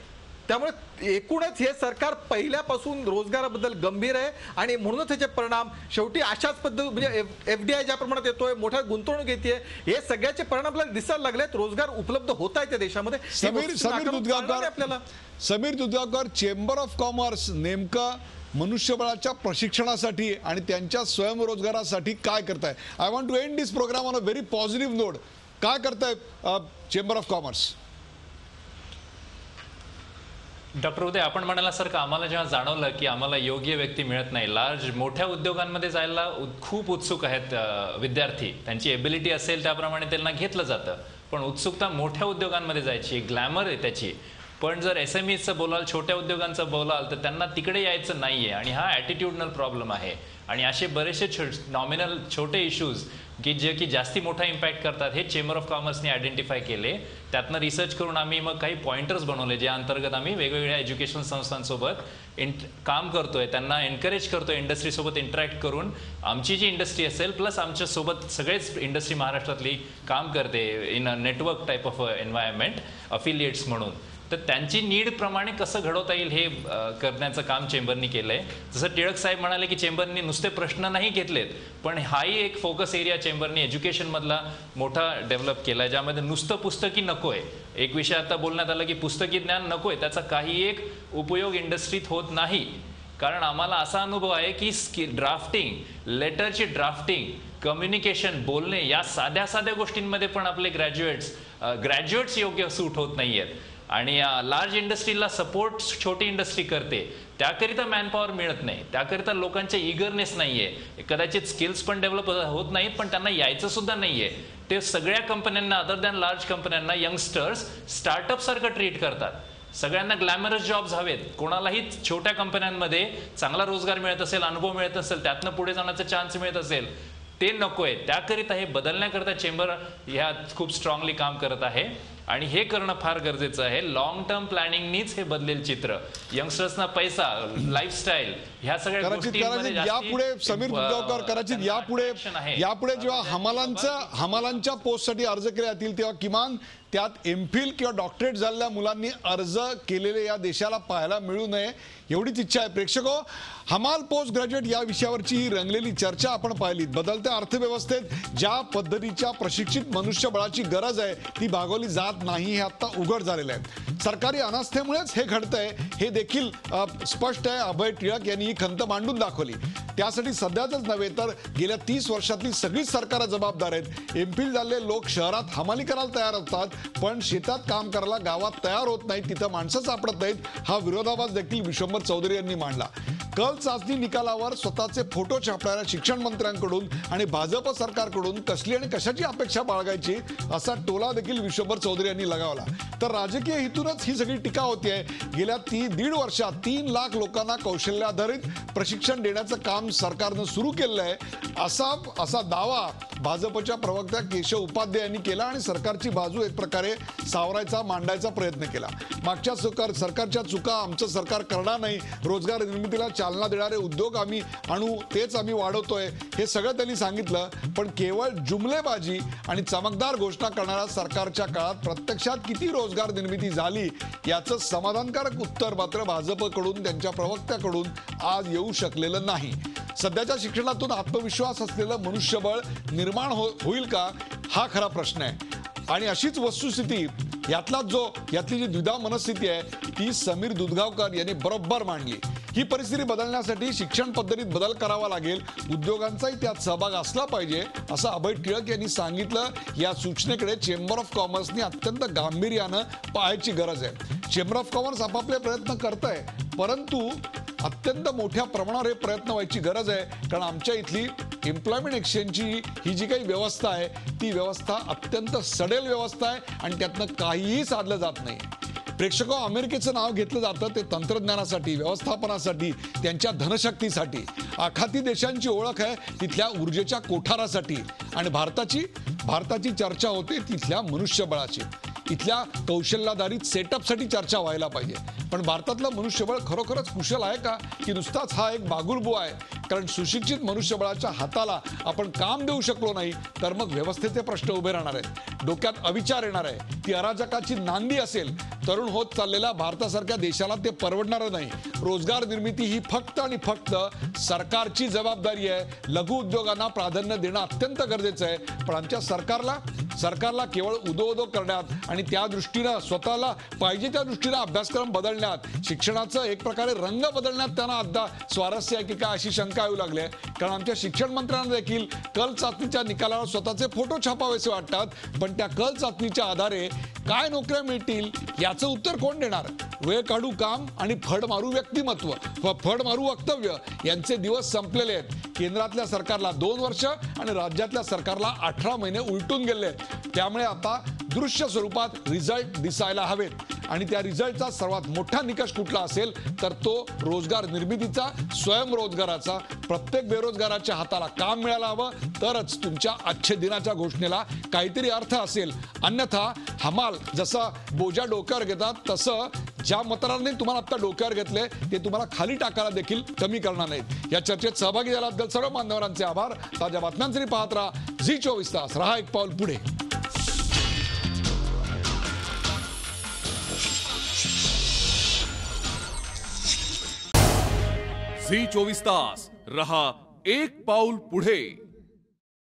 त्यामुळे एकूणच हे सरकार पहिल्यापासून रोजगाराबद्दल गंभीर आहे आणि म्हणूनच त्याचे परिणाम शेवटी अशाच पद्धती म्हणजे एफडीआय ज्या प्रमाणात येतोय, मोठ्या गुंतवणूक येते, हे सगळ्याचे परिणाम आपल्याला दिसायला लागलेत। रोजगार उपलब्ध होत आहेत त्या देशामध्ये। समीर समीर दुदगावकर आपल्याला Sameer Dudgaonkar chamber of commerce नेमका मनुष्यबळाच्या प्रशिक्षणासाठी आणि त्यांच्या स्वयंरोजगारासाठी काय करताय? I want to end this programme on a very positive note. काय करताय chamber of commerce? Doctor Uday, आपण म्हणाला सर का आम्हाला जेव्हा जाणवलं की आम्हाला योग्य व्यक्ती मिळत नाही, लार्ज मोठ्या उद्योगांमध्ये जायला खूप उत्सुक आहेत विद्यार्थी, त्यांची एबिलिटी असेल त्याप्रमाणे त्यांना घेतलं जातं, पण उत्सुकता मोठ्या उद्योगांमध्ये जायची, ग्लॅमर आहे त्याची। पण जर एस एम ईचं बोलाल, छोट्या उद्योगांचं बोलाल तर त्यांना तिकडे यायचं नाही आहे आणि हा ॲटिट्यूडनल प्रॉब्लेम आहे। आणि असे बरेचसे छो नॉमिनल छोटे इश्यूज की जे की जास्ती मोठा इम्पॅक्ट करतात हे चेंबर ऑफ कॉमर्सने आयडेंटिफाय केले। त्यातनं रिसर्च करून आम्ही मग काही पॉइंटर्स बनवले ज्या अंतर्गत आम्ही वेगवेगळ्या एज्युकेशन संस्थांसोबत इन काम करतोय, त्यांना एनकरेज करतोय इंडस्ट्रीसोबत इंटरॅक्ट करून। आमची जी इंडस्ट्री असेल प्लस आमच्यासोबत सगळेच इंडस्ट्री महाराष्ट्रातली काम करते in a network type of environment affiliates म्हणून, तर त्यांची नीड प्रमाणे कसं घडवता येईल हे करण्याचं काम चेंबरनी केलंय। जसं टिळक साहेब म्हणाले की चेंबरनी नुसते प्रश्न नाही घेतलेत, पण हाही एक फोकस एरिया चेंबरनी एज्युकेशनमधला मोठा डेव्हलप केला, ज्यामध्ये नुसतं पुस्तकी नकोय। एक विषय आता बोलण्यात आला की पुस्तकी ज्ञान नकोय, त्याचा काही एक उपयोग इंडस्ट्रीत होत नाही। कारण आम्हाला असा अनुभव आहे की स्कि ड्राफ्टिंग लेटरची ड्राफ्टिंग, कम्युनिकेशन, बोलणे या साध्या साध्या गोष्टींमध्ये पण आपले ग्रॅज्युएट्स ग्रॅज्युएट्स योग्य सूट होत नाही आहेत। आणि लार्ज इंडस्ट्रीला सपोर्ट छोटी इंडस्ट्री करते, त्याकरिता मॅनपॉवर मिळत नाही, त्याकरिता लोकांचे इगरनेस नाही आहे, कदाचित स्किल्स पण डेव्हलप होत नाहीत, पण त्यांना यायचं सुद्धा नाही आहे। ते सगळ्या कंपन्यांना अदर दॅन लार्ज कंपन्यांना यंगस्टर्स स्टार्टअपसारखं ट्रीट करतात। सगळ्यांना ग्लॅमरस जॉब्स हवेत, कोणालाही छोट्या कंपन्यांमध्ये चांगला रोजगार मिळत असेल, अनुभव मिळत असेल, त्यातनं पुढे जाण्याचा चान्स मिळत असेल, ते नको आहे। त्याकरिता हे बदलण्याकरता चेंबर ह्या खूप स्ट्रॉंगली काम करत आहे। आणि हे करणं फार गरजेचं आहे। लॉन्ग टर्म प्लॅनिंग नीच हे बदलेल चित्र। यंगस्टर्सना पैसा, लाईफस्टाईल ह्या सगळ्या गोष्टी मध्ये यापुढे समीर दुदगावकर कदाचित यापुढे यापुढे जेव्हा हमालांचा हमालांच्या पोस्टसाठी अर्ज केले जातील तेव्हा किमान त्यात एमफिल किंवा डॉक्टरेट झालेल्या मुलांनी अर्ज केलेले या देशाला पाहायला मिळू नये एवढीच इच्छा आहे। प्रेक्षको, हमाल पोस्ट ग्रॅज्युएट या विषयावरची ही रंगलेली चर्चा आपण पाहिली। बदलत्या अर्थव्यवस्थेत ज्या पद्धतीच्या प्रशिक्षित मनुष्यबळाची गरज आहे ती भागवली जात नाही हे आता उघड झालेलं आहे। सरकारी अनास्थेमुळेच हे घडतंय हे देखील स्पष्ट आहे। अभय टिळक यांनी ही खंत मांडून दाखवली। त्यासाठी सध्याच नव्हे तर गेल्या तीस वर्षातली सगळी सरकार जबाबदार आहेत। एमफिल झालेले लोक शहरात हमाली करायला तयार असतात पण शेतात काम करायला गावात तयार होत नाही, तिथे माणसं सापडत नाहीत। हा विरोधाभास देखील विश्वंभर चौधरी यांनी मांडला। कल चाचणी निकालावर स्वतःचे फोटो छापणाऱ्या शिक्षण मंत्र्यांकडून आणि भाजप सरकारकडून कसली आणि कशाची अपेक्षा बाळगायची असा टोला देखील विश्वंभर चौधरी यांनी लगावला। तर राजकीय हेतूनच ही सगळी टीका होते आहे। गेल्या ती दीड वर्षात तीन लाख लोकांना कौशल्य आधारित प्रशिक्षण देण्याचं काम सरकारने सुरू केलं आहे असा असा दावा भाजपच्या प्रवक्त्या केशव उपाध्याय यांनी केला आणि सरकारची बाजू एक प्रकारे सावरायचा मांडायचा प्रयत्न केला। मागच्या सरकार सरकारच्या चुका आमचं सरकार करणार नाही, रोजगार निर्मितीला चालना देणारे उद्योग आम्ही आणू तेच आम्ही वाढवतोय हे सगळं त्यांनी सांगितलं। पण केवळ जुमलेबाजी आणि चमकदार घोषणा करणाऱ्या सरकारच्या काळात प्रत्यक्षात किती रोजगार निर्मिती झाली याचं समाधानकारक उत्तर मात्र भाजपकडून त्यांच्या प्रवक्त्याकडून आज येऊ शकलेलं नाही। सध्याच्या शिक्षणातून आत्मविश्वास असलेलं मनुष्यबळ निर्माण हो होईल का हा खरा प्रश्न आहे। आणि अशीच वस्तुस्थिती यातला जो यातली जी द्विधा मनस्थिती आहे ती समीर दुदगावकर यांनी बरोबर मांडली। ही परिस्थिती बदलण्यासाठी शिक्षण पद्धतीत बदल करावा लागेल, उद्योगांचाही त्यात सहभाग असला पाहिजे असं अभय टिळक यांनी सांगितलं। या सूचनेकडे चेंबर ऑफ कॉमर्सने अत्यंत गांभीर्यानं पाहायची गरज आहे। चेंबर ऑफ कॉमर्स आपापले प्रयत्न करत आहे परंतु अत्यंत मोठ्या प्रमाणावर हे प्रयत्न व्हायची गरज आहे। कारण आमच्या इथली एम्प्लॉयमेंट एक्सचेंजची ही जी काही व्यवस्था आहे ती व्यवस्था अत्यंत सडेल व्यवस्था आहे आणि त्यातनं काहीही साधलं जात नाही। प्रेक्षको, अमेरिकेचं नाव घेतलं जातं ते तंत्रज्ञानासाठी, व्यवस्थापनासाठी, त्यांच्या धनशक्तीसाठी। आखाती देशांची ओळख आहे तिथल्या ऊर्जेच्या कोठारासाठी आणि भारताची भारताची चर्चा होते तिथल्या मनुष्यबळाची, इथल्या कौशल्याधारित सेटअपसाठी चर्चा व्हायला पाहिजे। पण भारतातलं मनुष्यबळ खरोखरच कुशल आहे का की नुसताच हा एक बागुलबुवा आहे? कारण सुशिक्षित मनुष्यबळाच्या हाताला आपण काम देऊ शकलो नाही तर मग व्यवस्थेचे प्रश्न उभे राहणार आहेत, डोक्यात अविचार येणार आहे। ती अराजकाची नांदी असेल तरुण होत चाललेल्या भारतासारख्या देशाला ते परवडणारं नाही। रोजगार निर्मिती ही फक्त आणि फक्त सरकारची जबाबदारी आहे। लघु उद्योगांना प्राधान्य देणं अत्यंत गरजेचं आहे। पण आमच्या सरकारला सरकारला केवळ उदोउदो करण्यात आणि त्या दृष्टीनं स्वतःला पाहिजे त्या दृष्टीनं अभ्यासक्रम बदलण्यात, शिक्षणाचं एक प्रकारे रंग बदलण्यात त्यांना आता स्वारस्य आहे की काय अशी शंका येऊ लागली आहे। कारण आमच्या शिक्षण मंत्र्यांना देखील कल चाचणीच्या निकालावर स्वतःचे फोटो छापावेसे वाटतात पण त्या कल चाचणीच्या आधारे काय नोकऱ्या मिळतील याचं उत्तर कोण देणार? वेळ काढू काम आणि फड मारू व्यक्तिमत्व व फड मारू वक्तव्य यांचे दिवस संपलेले आहेत। केंद्रातल्या सरकारला दोन वर्ष आणि राज्यातल्या सरकारला अठरा महिने उलटून गेले आहेत। त्यामुळे आता दृश्य स्वरूपात रिझल्ट दिसायला हवेत आणि त्या रिझल्टचा सर्वात मोठा निकष कुठला असेल तर तो रोजगार निर्मितीचा, स्वयंरोजगाराचा। प्रत्येक बेरोजगाराच्या हाताला काम मिळायला हवं तरच तुमच्या आजच्या दिनाच्या घोषणेला काहीतरी अर्थ असेल, अन्यथा हमाल जसा बोजा डोक्यावर घेतात तसं ज्या मतदारांनी तुम्हाला आता डोक्यावर घेतले ते तुम्हाला खाली टाकायला देखील कमी करणार नाहीत। या चर्चेत सहभागी झाल्याबद्दल सर्व मान्यवरांचे आभार। ताज्या बातम्यांसाठी पाहत राहा झी चोवीस तास, राहा एक पाऊल पुढे। झी चोवीस तास रहा एक पाऊल पुढे।